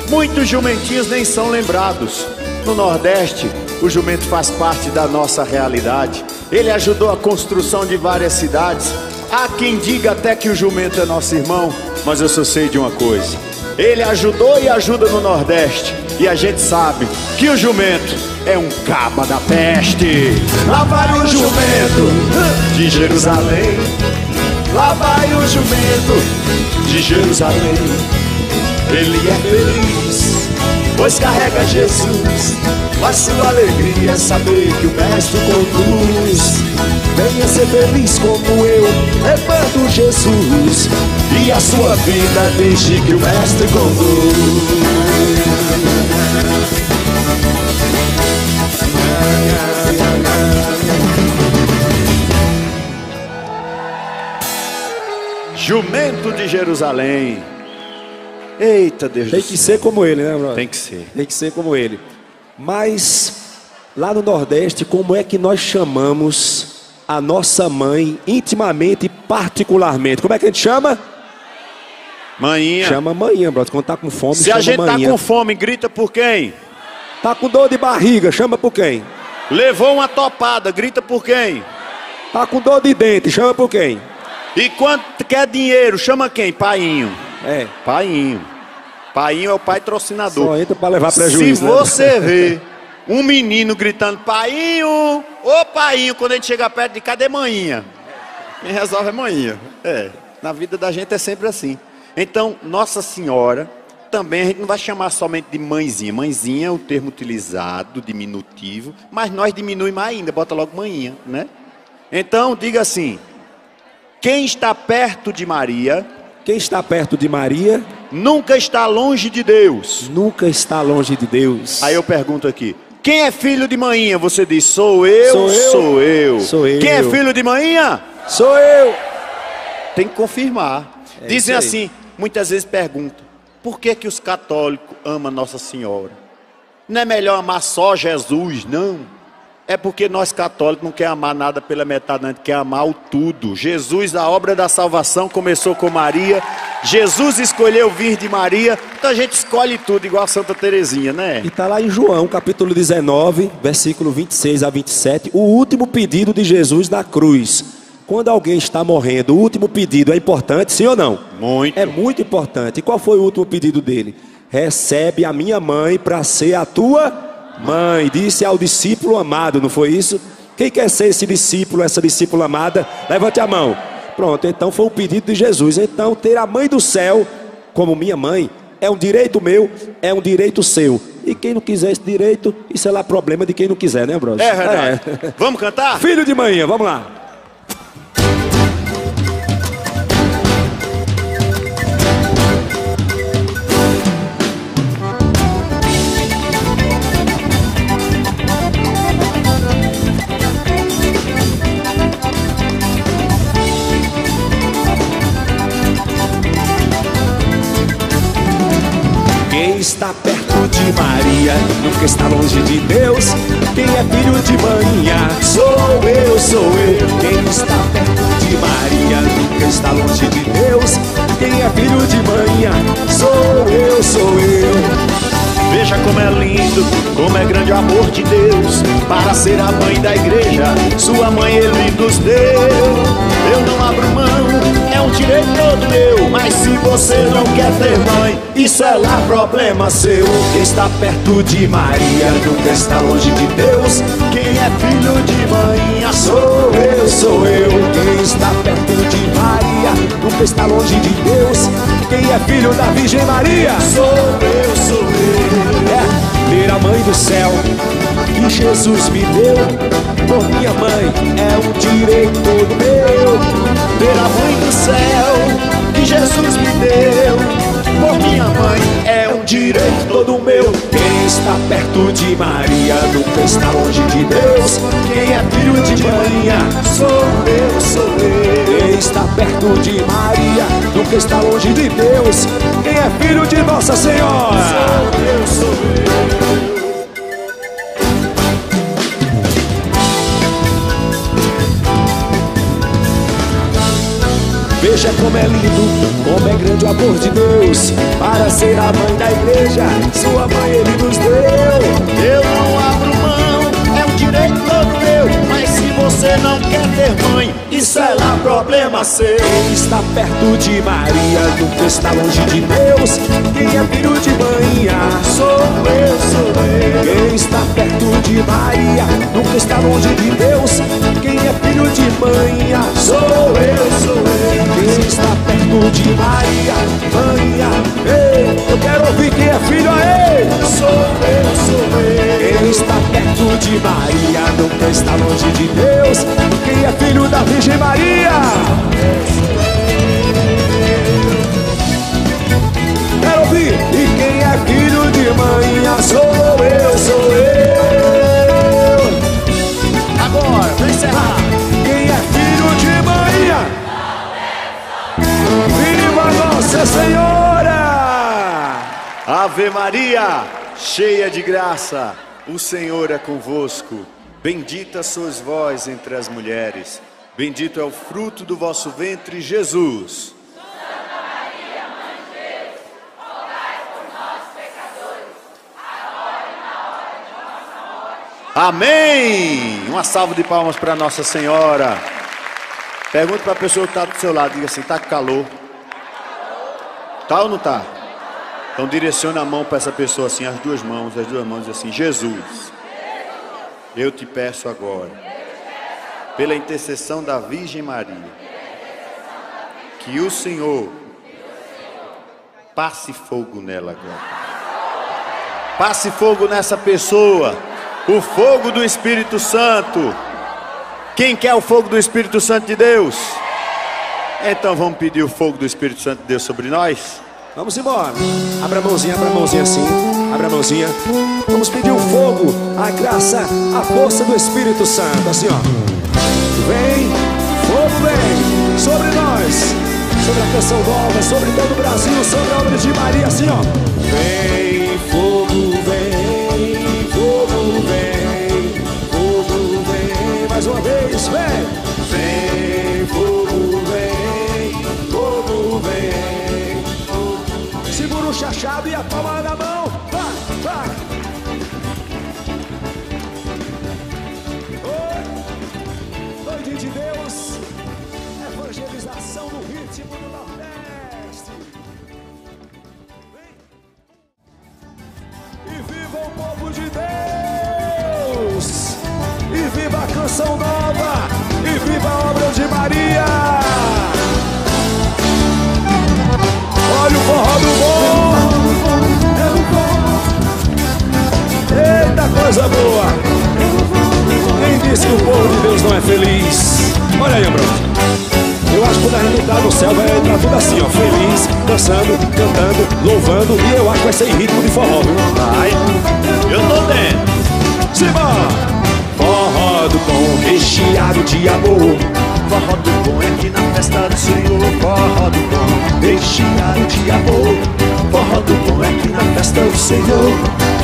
Muitos jumentinhos nem são lembrados. No Nordeste, o jumento faz parte da nossa realidade. Ele ajudou a construção de várias cidades. Há quem diga até que o jumento é nosso irmão, mas eu só sei de uma coisa: ele ajudou e ajuda no Nordeste. E a gente sabe que o jumento é um caba da peste. Lá vai o jumento de Jerusalém. Lá vai o jumento de Jerusalém. Ele é feliz, pois carrega Jesus, mas sua alegria é saber que o mestre conduz. Venha ser feliz como eu, levando Jesus e a sua vida, deixe que o mestre conduz. Jumento de Jerusalém. Eita, Deus do céu. Tem que ser como ele, né, brother? Tem que ser. Tem que ser como ele. Mas lá no Nordeste, como é que nós chamamos a nossa mãe intimamente e particularmente? Como é que a gente chama? Mainha. Chama mainha, brother. Quando tá com fome, chama mainha. Se a gente tá com fome, grita por quem? Tá com dor de barriga, chama por quem? Levou uma topada, grita por quem? Tá com dor de dente, chama por quem? E quando quer dinheiro, chama quem? Painho. É. Painho. Painho é o patrocinador. Só entra pra levar prejuízo. Se você vê um menino gritando painho, ô painho, quando a gente chega perto de cadê maninha? Quem resolve é maninha. É. Na vida da gente é sempre assim. Então, Nossa Senhora... Também a gente não vai chamar somente de mãezinha. Mãezinha é o termo utilizado, diminutivo, mas nós diminuímos ainda, bota logo maninha, né? Então, diga assim: quem está perto de Maria, quem está perto de Maria, nunca está longe de Deus. Nunca está longe de Deus. Aí eu pergunto aqui: quem é filho de maninha? Você diz: sou eu, sou eu, sou eu. Sou eu. Quem é filho de maninha? Sou eu. Tem que confirmar. É. Dizem assim, muitas vezes perguntam: por que que os católicos amam Nossa Senhora? Não é melhor amar só Jesus, não. É porque nós católicos não queremos amar nada pela metade, não. Quer amar o tudo. Jesus, a obra da salvação começou com Maria. Jesus escolheu vir de Maria. Então a gente escolhe tudo, igual a Santa Terezinha, né? E está lá em João, capítulo dezenove, versículo vinte e seis a vinte e sete. O último pedido de Jesus na cruz. Quando alguém está morrendo, o último pedido é importante, sim ou não? Muito. É muito importante. E qual foi o último pedido dele? Recebe a minha mãe para ser a tua Mãe, disse ao discípulo amado, não foi isso? Quem quer ser esse discípulo, essa discípula amada? Levante a mão. Pronto, então foi o pedido de Jesus. Então ter a mãe do céu como minha mãe é um direito meu, é um direito seu. E quem não quiser esse direito, isso é lá problema de quem não quiser, né, Ambrósio? É, Renato. É. Vamos cantar? Filho de manhã, vamos lá. Quem está perto de Maria nunca está longe de Deus. Quem é filho de manhã sou eu, sou eu. Quem está perto de Maria nunca está longe de Deus. Quem é filho de manhã sou eu, sou eu. Veja como é lindo, como é grande o amor de Deus. Para ser a mãe da igreja, sua mãe ele nos deu. Eu não abro mão, é um direito todo meu, mas se você não quer ter mãe, isso é lá problema seu. Quem está perto de Maria nunca está longe de Deus. Quem é filho de mãe sou eu, sou eu. Quem está perto de Maria nunca está longe de Deus. Quem é filho da Virgem Maria sou eu, sou eu. É ter a mãe do céu que Jesus me deu. Por minha mãe é um direito meu. Pela mãe do céu que Jesus me deu. Por minha mãe é um direito todo meu. Quem está perto de Maria nunca está longe de Deus. Quem é filho de manhã sou eu, sou eu. Quem está perto de Maria nunca está longe de Deus. Quem é filho de Nossa Senhora sou eu, sou eu. Veja como é lindo, como é grande o amor de Deus. Para ser a mãe da igreja, sua mãe ele nos deu. Eu não abro mão, é um direito todo meu, mas se você não quer ter mãe, isso é lá problema seu. Quem está perto de Maria nunca está longe de Deus. Quem é filho de mãe sou eu, sou eu. Quem está perto de Maria nunca está longe de Deus. Quem é filho de mãe sou eu, sou eu. Quem está perto de Maria, manhã, ei, eu quero ouvir quem é filho, aê! Sou eu, sou eu. Quem está perto de Maria, nunca está longe de Deus. Quem é filho da Virgem Maria? Quero ouvir. E quem é filho de manhã? Sou eu, sou eu. Agora, vem encerrar. Quem é filho de manhã? Viva Nossa Senhora! Ave Maria, cheia de graça, o Senhor é convosco. Bendita sois vós entre as mulheres. Bendito é o fruto do vosso ventre, Jesus. Santa Maria, Mãe de Deus, rogai por nós, pecadores, agora e na hora de nossa morte. Amém! Uma salva de palmas para Nossa Senhora. Pergunta para a pessoa que está do seu lado, diga assim, está com calor? Está ou não está? Então direciona a mão para essa pessoa assim, as duas mãos, as duas mãos, diz assim, Jesus, eu te peço agora, pela intercessão da Virgem Maria, que o Senhor passe fogo nela agora. Passe fogo nessa pessoa, o fogo do Espírito Santo. Quem quer o fogo do Espírito Santo de Deus? Então vamos pedir o fogo do Espírito Santo de Deus sobre nós? Vamos embora. Abra a mãozinha, abra a mãozinha assim. Abra a mãozinha. Vamos pedir o fogo, a graça, a força do Espírito Santo. Assim, ó. Vem, fogo vem sobre nós, sobre a Canção Nova, sobre todo o Brasil, sobre a obra de Maria. Assim, ó. Vem, fogo vem, fogo vem. Mais uma vez, vem! Vem, fogo, vem, fogo, vem. Segura o chachado e a palma na mão. Vai, vai! Oi, noite de Deus, evangelização no ritmo do Nordeste. Vem! E viva o povo de Deus! Canção Nova e viva a obra de Maria. Olha o forró do bom. Eita coisa boa. Quem disse que o povo de Deus não é feliz? Olha aí, Ambrósio. Eu acho que quando a gente tá no céu vai entrar tudo assim, ó, feliz, dançando, cantando, louvando. E eu acho que vai ser em ritmo de forró, viu? Vai, eu tô dentro. Simão! Forró do bom, recheado de amor. Forró do bom é aqui na festa do Senhor. Forró do bom, recheado de amor. Forró do bom é aqui na festa do Senhor.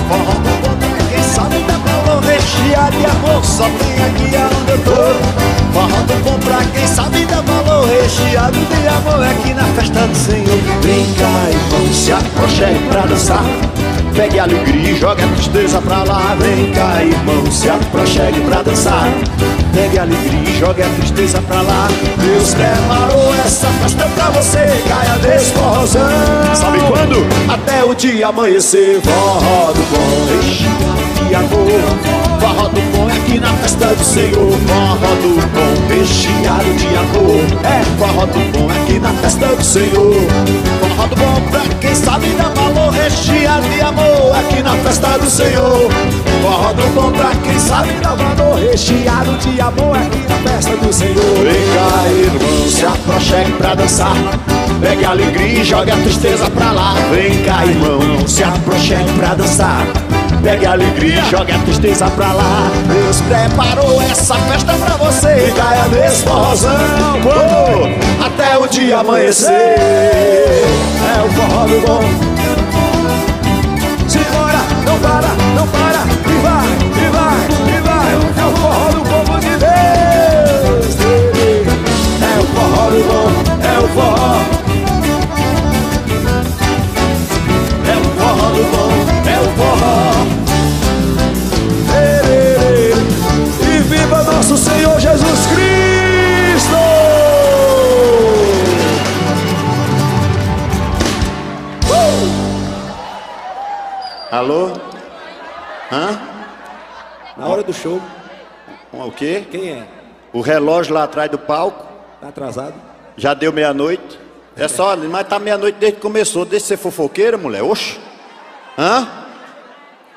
Forró do bom também, quem sabe da balão, recheado de amor, só tem aqui aonde eu tô. Forró do bom pra quem sabe da balão, recheado de amor, é aqui na festa do Senhor. Brinca, irmão, se aproxime pra dançar. Pegue a alegria e joga a tristeza pra lá. Vem cá, irmão, se aproxime pra dançar. Pegue a alegria e joga a tristeza pra lá. Deus preparou essa festa pra você, caia desse forrozão. Sabe quando? Até o dia amanhecer. Forró do bom, recheado de amor. Forró do bom é aqui na festa do Senhor. Forró do bom, recheado de amor. É, forró do bom é aqui na festa do Senhor. Forró do bom pra quem sabe dar valor, recheado de amor, aqui na festa do Senhor. Forró do bom pra quem sabe dar valor, recheado de amor, aqui na festa do Senhor. Vem cá, irmão, se aproxime pra dançar. Pegue a alegria e jogue a tristeza pra lá. Vem cá, irmão, se aproxime pra dançar. Pegue a alegria e jogue a tristeza pra lá. Deus preparou essa festa pra você, caia nesse forrozão. Oh, até o dia amanhecer. É o forró do bom. Não para, não para, e vai, e vai, e vai. É o forró do povo de Deus. É o forró do bom, é o forró. É o forró do bom, é o forró. E viva nosso Senhor Jesus Cristo. Alô? Hã? Na hora do show. O quê? Quem é? O relógio lá atrás do palco. Tá atrasado. Já deu meia-noite. É só, mas tá meia-noite desde que começou. Deixa de ser fofoqueira, mulher. Oxe. Hã?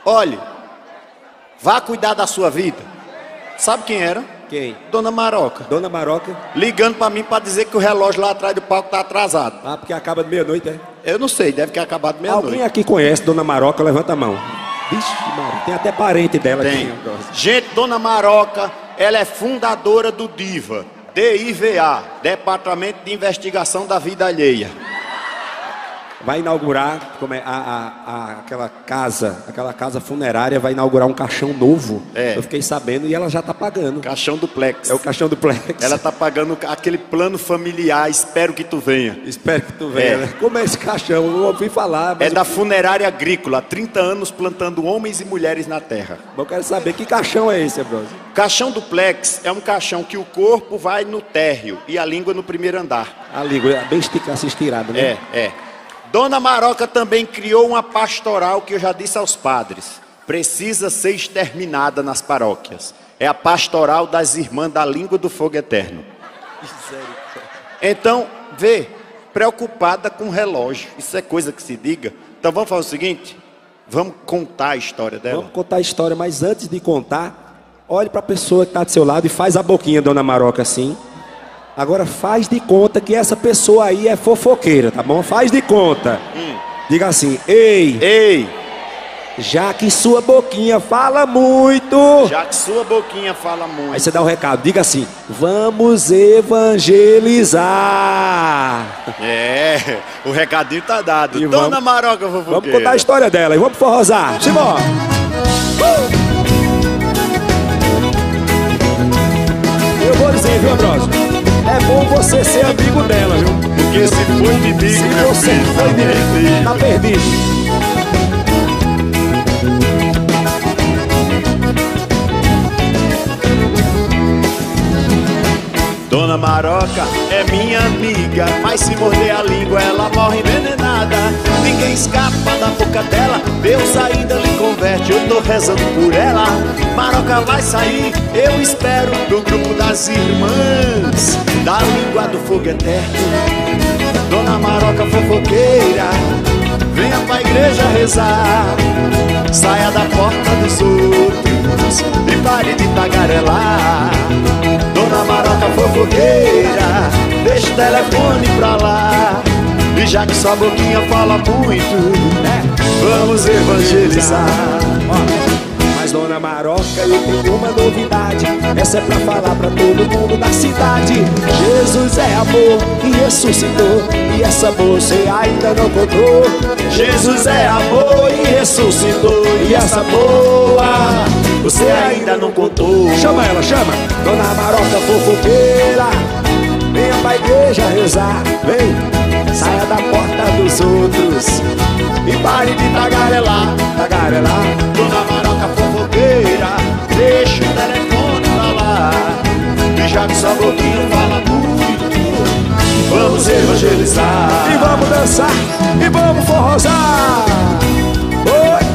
Olha. Vá cuidar da sua vida. Sabe quem era? Quem? Dona Maroca. Dona Maroca. Ligando pra mim pra dizer que o relógio lá atrás do palco tá atrasado. Ah, porque acaba de meia-noite, é? Eu não sei, deve ter acabado meia-noite. Alguém aqui conhece Dona Maroca? Levanta a mão. Vixe, Maria, tem até parente dela tem. Aqui. Gente, Dona Maroca, ela é fundadora do DIVA, D I V A, Departamento de Investigação da Vida Alheia. Vai inaugurar como é, a, a, a, aquela casa, aquela casa funerária, vai inaugurar um caixão novo. É. Eu fiquei sabendo e ela já tá pagando. Caixão duplex. É o caixão duplex. Ela tá pagando aquele plano familiar, espero que tu venha. Espero que tu venha. É. Como é esse caixão? Eu ouvi falar. É da que... funerária agrícola, trinta anos plantando homens e mulheres na terra. Eu quero saber, que caixão é esse, Ambrósio? Caixão duplex é um caixão que o corpo vai no térreo e a língua no primeiro andar. A língua, bem esticada, assim estirada, né? É, é. Dona Maroca também criou uma pastoral que eu já disse aos padres, precisa ser exterminada nas paróquias. É a pastoral das irmãs da língua do fogo eterno. Então, vê, preocupada com o relógio, isso é coisa que se diga. Então vamos fazer o seguinte, vamos contar a história dela. Vamos contar a história, mas antes de contar, olhe para a pessoa que está do seu lado e faz a boquinha, Dona Maroca, assim. Agora faz de conta que essa pessoa aí é fofoqueira, tá bom? Faz de conta. Hum. Diga assim, ei. Ei. Já que sua boquinha fala muito. Já que sua boquinha fala muito. Aí você dá o recado, diga assim, vamos evangelizar. É, o recadinho tá dado. E Dona vamos, Maroca fofoqueira. Vamos contar a história dela e vamos forrozar. Simbora. Uh! Eu vou dizer, viu, Ambrósio? É bom você ser amigo dela, viu? Porque se foi inimigo, se meu você filho, foi inimigo, tá perdido. Dona Maroca é minha amiga, mas se morder a língua ela morre envenenada. De ninguém escapa da boca dela. Deus ainda lhe converte, eu tô rezando por ela. Maroca vai sair, eu espero, do grupo das irmãs da língua do fogo eterno. Dona Maroca fofoqueira, venha pra igreja rezar. Saia da porta dos outros e pare de tagarelar. Dona Maroca fofoqueira, deixa o telefone pra lá. E já que sua boquinha fala muito, né? Vamos evangelizar. Mas Dona Maroca, eu tenho uma novidade. Essa é pra falar pra todo mundo da cidade. Jesus é amor e ressuscitou, e essa moça ainda não contou. Jesus é amor e ressuscitou, e essa boa você ainda não contou. Chama ela, chama. Dona Maroca fofoqueira, venha pra igreja rezar, vem. Saia da porta dos outros e pare de tagarelar, tagarelar. Dona Maroca fofoqueira, deixa o telefone pra lá. E já que sua boquinha fala muito, vamos evangelizar. E vamos dançar, e vamos forrosar. Oi!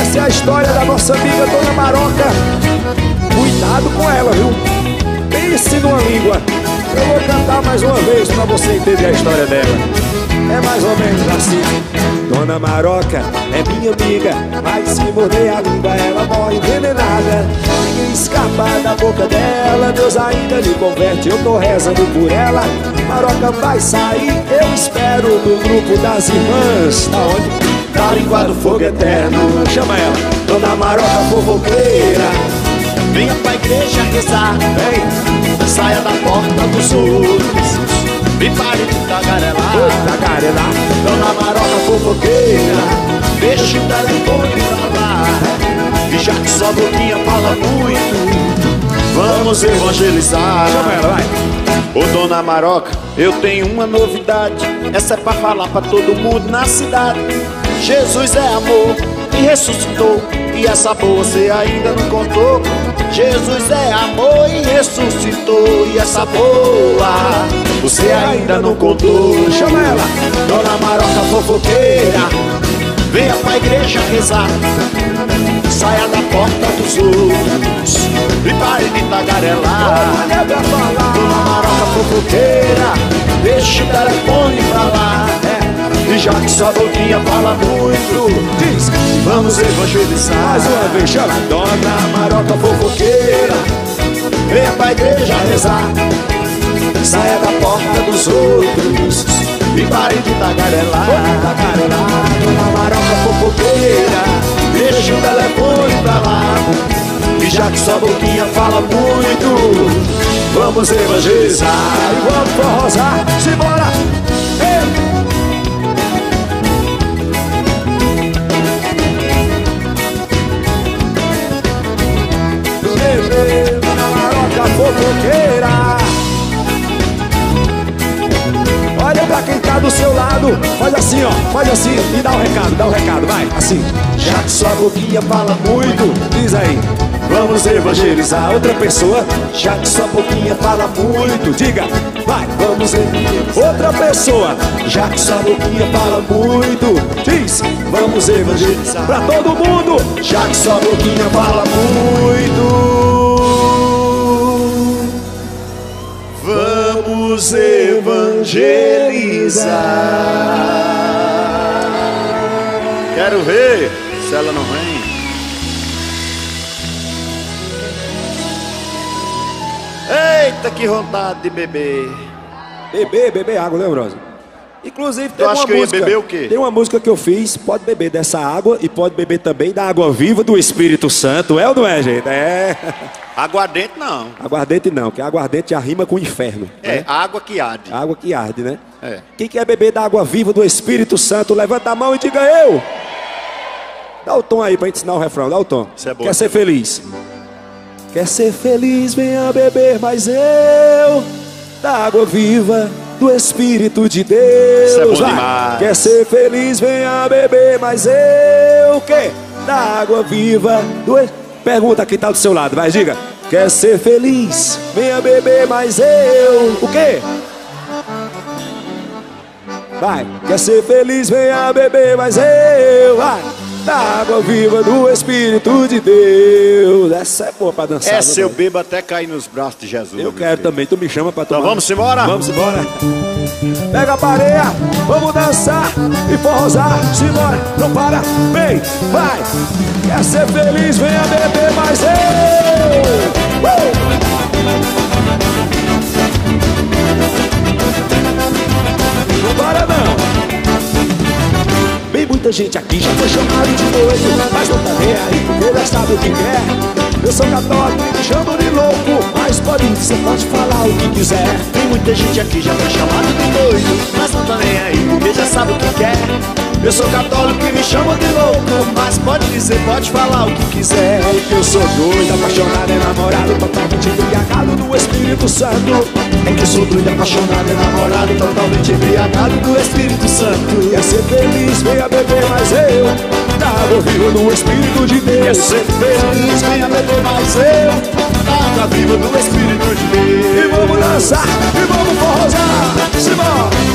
Essa é a história da nossa amiga Dona Maroca. Cuidado com ela, viu? Pense numa língua. Eu vou cantar mais uma vez pra você entender a história dela. É mais ou menos assim. Dona Maroca é minha amiga, mas se morder a língua ela morre envenenada. Ninguém escapa da boca dela, Deus ainda lhe converte, eu tô rezando por ela. Maroca vai sair, eu espero, do grupo das irmãs. Tá onde? Da língua do fogo eterno. Chama ela. Dona Maroca fofoqueira, venha pra igreja rezar, vem. Saia da porta dos outros e pare de tagarelar, oh, tagarelar. Dona Maroca fofoqueira, deixa o telefone pra lá. E já que sua boquinha fala muito, vamos evangelizar. Chama ela, vai. Ô Dona Maroca, eu tenho uma novidade. Essa é pra falar pra todo mundo na cidade. Jesus é amor e ressuscitou, e essa boa você ainda não contou. Jesus é amor e ressuscitou, e essa boa você ainda não contou. Chama ela. Dona Maroca fofoqueira, venha pra igreja rezar. Saia da porta dos outros e pare de tagarelar. Dona Maroca fofoqueira, deixa o telefone pra lá. E já que sua boquinha fala muito, diz que vamos evangelizar. Mais uma vez, chama. Dona Maroca fofoqueira, venha pra igreja rezar. Saia da porta dos outros e pare de tagarelar, tagarelar. Dona Maroca fofoqueira, deixa o telefone pra lá. E já que sua boquinha fala muito, vamos evangelizar. E vamos pra rosar, simbora. Dona Maroca fofoqueira, olha pra quem tá do seu lado, faz assim, ó, faz assim e dá um recado, dá um recado, vai, assim. Já que sua boquinha fala muito, diz aí, vamos evangelizar. Outra pessoa, já que sua boquinha fala muito, diga, vai, vamos evangelizar. Outra pessoa, já que sua boquinha fala muito, diz, vamos evangelizar. Pra todo mundo, já que sua boquinha fala muito, vamos evangelizar. Quero ver se ela não vem. Eita, que vontade de beber. Beber, beber água, né, Ambrósio? Inclusive, tem eu uma acho música. Que eu ia beber o quê? Tem uma música que eu fiz, pode beber dessa água e pode beber também da água viva do Espírito Santo, é ou não é, gente? É. Aguardente não. Aguardente não, porque aguardente já rima com inferno. É, né? Água que arde. Água que arde, né? É. Quem quer beber da água viva do Espírito Santo, levanta a mão e diga eu. Dá o tom aí pra gente ensinar o refrão, dá o tom. Isso é bom. Quer ser feliz? Quer ser feliz, venha beber mais eu da água viva do Espírito de Deus. Isso é bom demais. Quer ser feliz, venha beber mais eu que da água viva do... Pergunta quem tá do seu lado, vai, diga. Quer ser feliz? Venha beber, mas eu... O quê? Vai! Quer ser feliz? Venha beber, mas eu... Vai! Da água viva do Espírito de Deus. Essa é boa pra dançar. Essa eu bebo até cair nos braços de Jesus. Eu quero filho. Também, tu me chama pra tomar. Então vamos embora? Vamos embora. Pega a pareia, vamos dançar e forrosar. Simbora, não para, vem, vai. Quer ser feliz, venha beber mais eu. Uh! Não para não. Bem, muita gente aqui já foi chamado de doido, mas não tá nem aí, ele sabe o que quer. Eu sou católico, me chamo de louco, mas pode ir, você pode falar o que quiser. Tem muita gente aqui já foi chamado de doido, mas não tá nem aí, ele já sabe o que quer. Eu sou católico e me chamo de louco, mas pode dizer, pode falar o que quiser. Eu sou doido, apaixonado, enamorado, totalmente embriagado do Espírito Santo. É que eu sou doido, apaixonado, enamorado, totalmente embriagado do Espírito Santo. Quer ser feliz, venha beber mais eu, da água viva do Espírito de Deus. Quer ser feliz, venha beber mais eu, da água viva do Espírito de Deus. E vamos dançar, e vamos forrosar, simbora!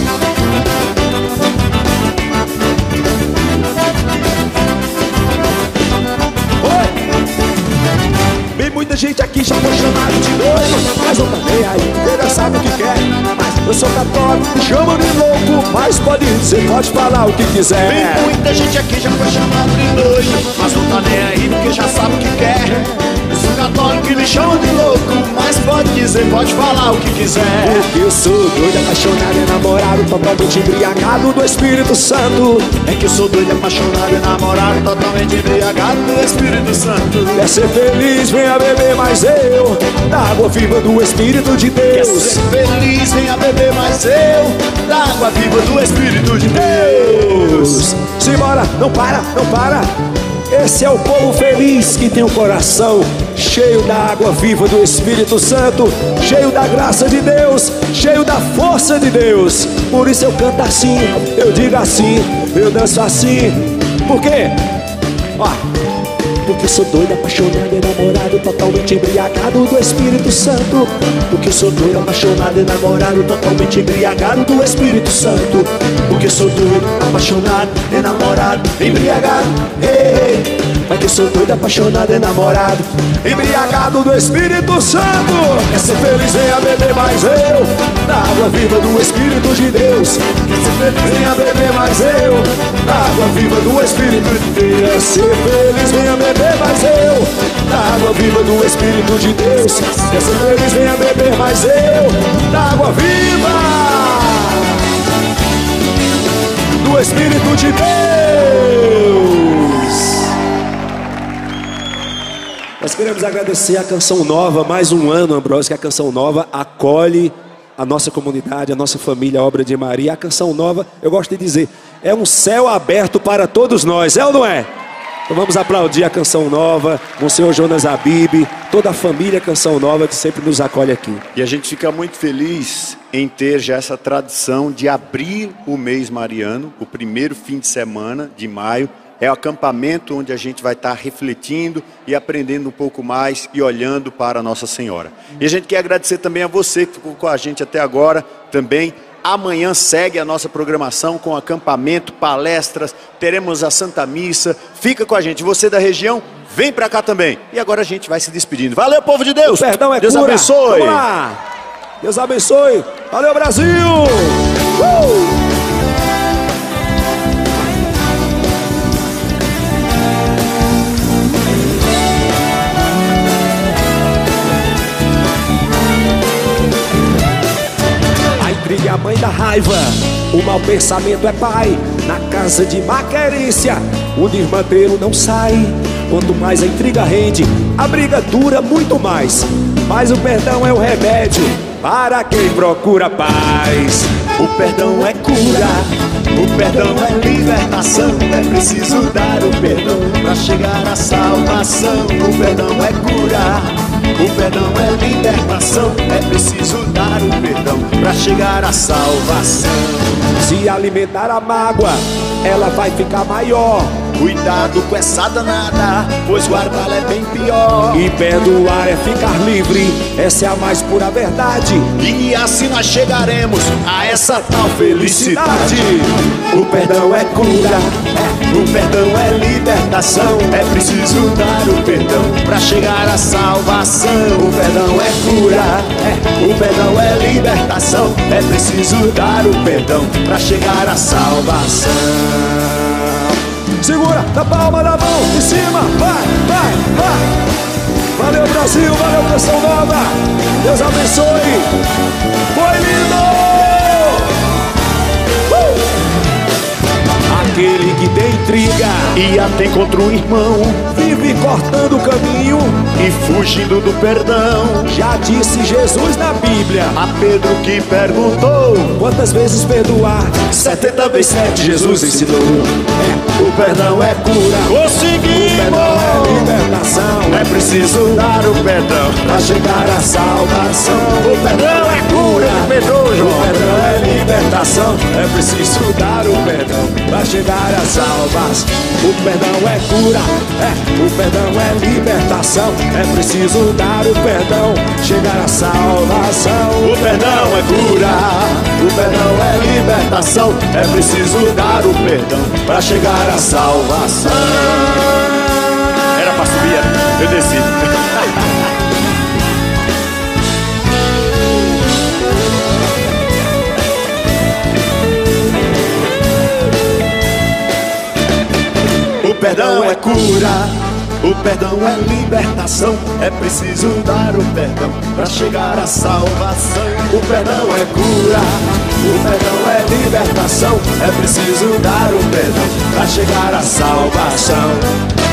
Muita gente aqui já foi chamado de doido, mas não tá nem aí, ele sabe o que quer. Mas eu sou católico, me chamam de louco, mas pode ir, você pode falar o que quiser. Tem muita gente aqui já foi chamado de doido, mas não tá nem aí, porque já sabe o que quer. Eu sou católico e me chamam de louco, mas pode dizer, pode falar o que quiser. Porque eu sou doido, apaixonado, enamorado, totalmente embriagado do Espírito Santo. É que eu sou doido, apaixonado, enamorado, totalmente embriagado do Espírito Santo. Quer ser feliz, venha beber mais eu, da água viva do Espírito de Deus. Quer ser feliz, venha beber mais eu, da água viva do Espírito de Deus. Simbora, não para, não para. Esse é o povo feliz que tem o coração cheio da água viva do Espírito Santo, cheio da graça de Deus, cheio da força de Deus. Por isso eu canto assim, eu digo assim, eu danço assim. Por quê? Ó. Porque eu sou doido, apaixonado, enamorado, totalmente embriagado do Espírito Santo. Porque eu sou doido, apaixonado, enamorado, totalmente embriagado do Espírito Santo. Porque eu sou doido, apaixonado, enamorado, embriagado. Ei, ei. Mas que eu sou doido, apaixonado, enamorado, embriagado do Espírito Santo. Quer ser feliz, venha beber mais eu, da água viva do Espírito de Deus. Quer ser feliz, venha beber mais eu, da água viva do Espírito de Deus. Quer ser feliz, venha beber mais eu, da água viva do Espírito de Deus. Quer ser feliz, venha beber mais eu, da água viva do Espírito de Deus. Nós queremos agradecer a Canção Nova, mais um ano, Ambrósio, que a Canção Nova acolhe a nossa comunidade, a nossa família, a obra de Maria. A Canção Nova, eu gosto de dizer, é um céu aberto para todos nós, é ou não é? Então vamos aplaudir a Canção Nova, Monsenhor Jonas Abib, toda a família Canção Nova que sempre nos acolhe aqui. E a gente fica muito feliz em ter já essa tradição de abrir o mês mariano, o primeiro fim de semana de maio. É o acampamento onde a gente vai estar refletindo e aprendendo um pouco mais e olhando para Nossa Senhora. E a gente quer agradecer também a você que ficou com a gente até agora também. Amanhã segue a nossa programação com acampamento, palestras, teremos a Santa Missa. Fica com a gente. Você da região, vem pra cá também. E agora a gente vai se despedindo. Valeu, povo de Deus! O perdão é Deus cura. Abençoe! Vamos lá. Deus abençoe! Valeu, Brasil! Uh! E a mãe da raiva, o mau pensamento é pai. Na casa de má querência, o desmantelo não sai. Quanto mais a intriga rende, a briga dura muito mais. Mas o perdão é o remédio para quem procura paz. O perdão é cura, o perdão é libertação. É preciso dar o perdão para chegar à salvação. O perdão é cura, O perdão é libertação, é preciso dar o perdão para chegar à salvação. Se alimentar a mágoa, ela vai ficar maior. Cuidado com essa danada, pois guardá-la é bem pior. E perdoar é ficar livre, essa é a mais pura verdade. E assim nós chegaremos a essa tal felicidade. O perdão é cura, o perdão é libertação. É preciso dar o perdão para chegar à salvação. O perdão é cura, o perdão é libertação. É preciso dar o perdão para chegar à salvação. Segura na palma da mão, em cima, vai, vai, vai. Valeu Brasil, valeu Canção Nova. Deus abençoe. Foi lindo! uh! Aquele que tem intriga e a tem contra o irmão, vive cortando o caminho e fugindo do perdão. Já disse Jesus na Bíblia a Pedro que perguntou: quantas vezes perdoar? Setenta vezes sete Jesus ensinou. O perdão é cura, conseguimos. O perdão é libertação, é preciso dar o perdão pra chegar à salvação. O perdão é cura, perdoa, João. O perdão é libertação, é preciso dar o perdão pra chegar à salvação. O perdão é cura, é. O perdão é libertação, é preciso dar o perdão, chegar à salvação. O perdão é cura, o perdão é libertação, é preciso dar o perdão pra chegar a salvação. Era pra subir, eu desci. O perdão é cura, o perdão é libertação, é preciso dar o perdão pra chegar à salvação. O perdão é cura, o perdão é libertação, é preciso dar o perdão pra chegar à salvação.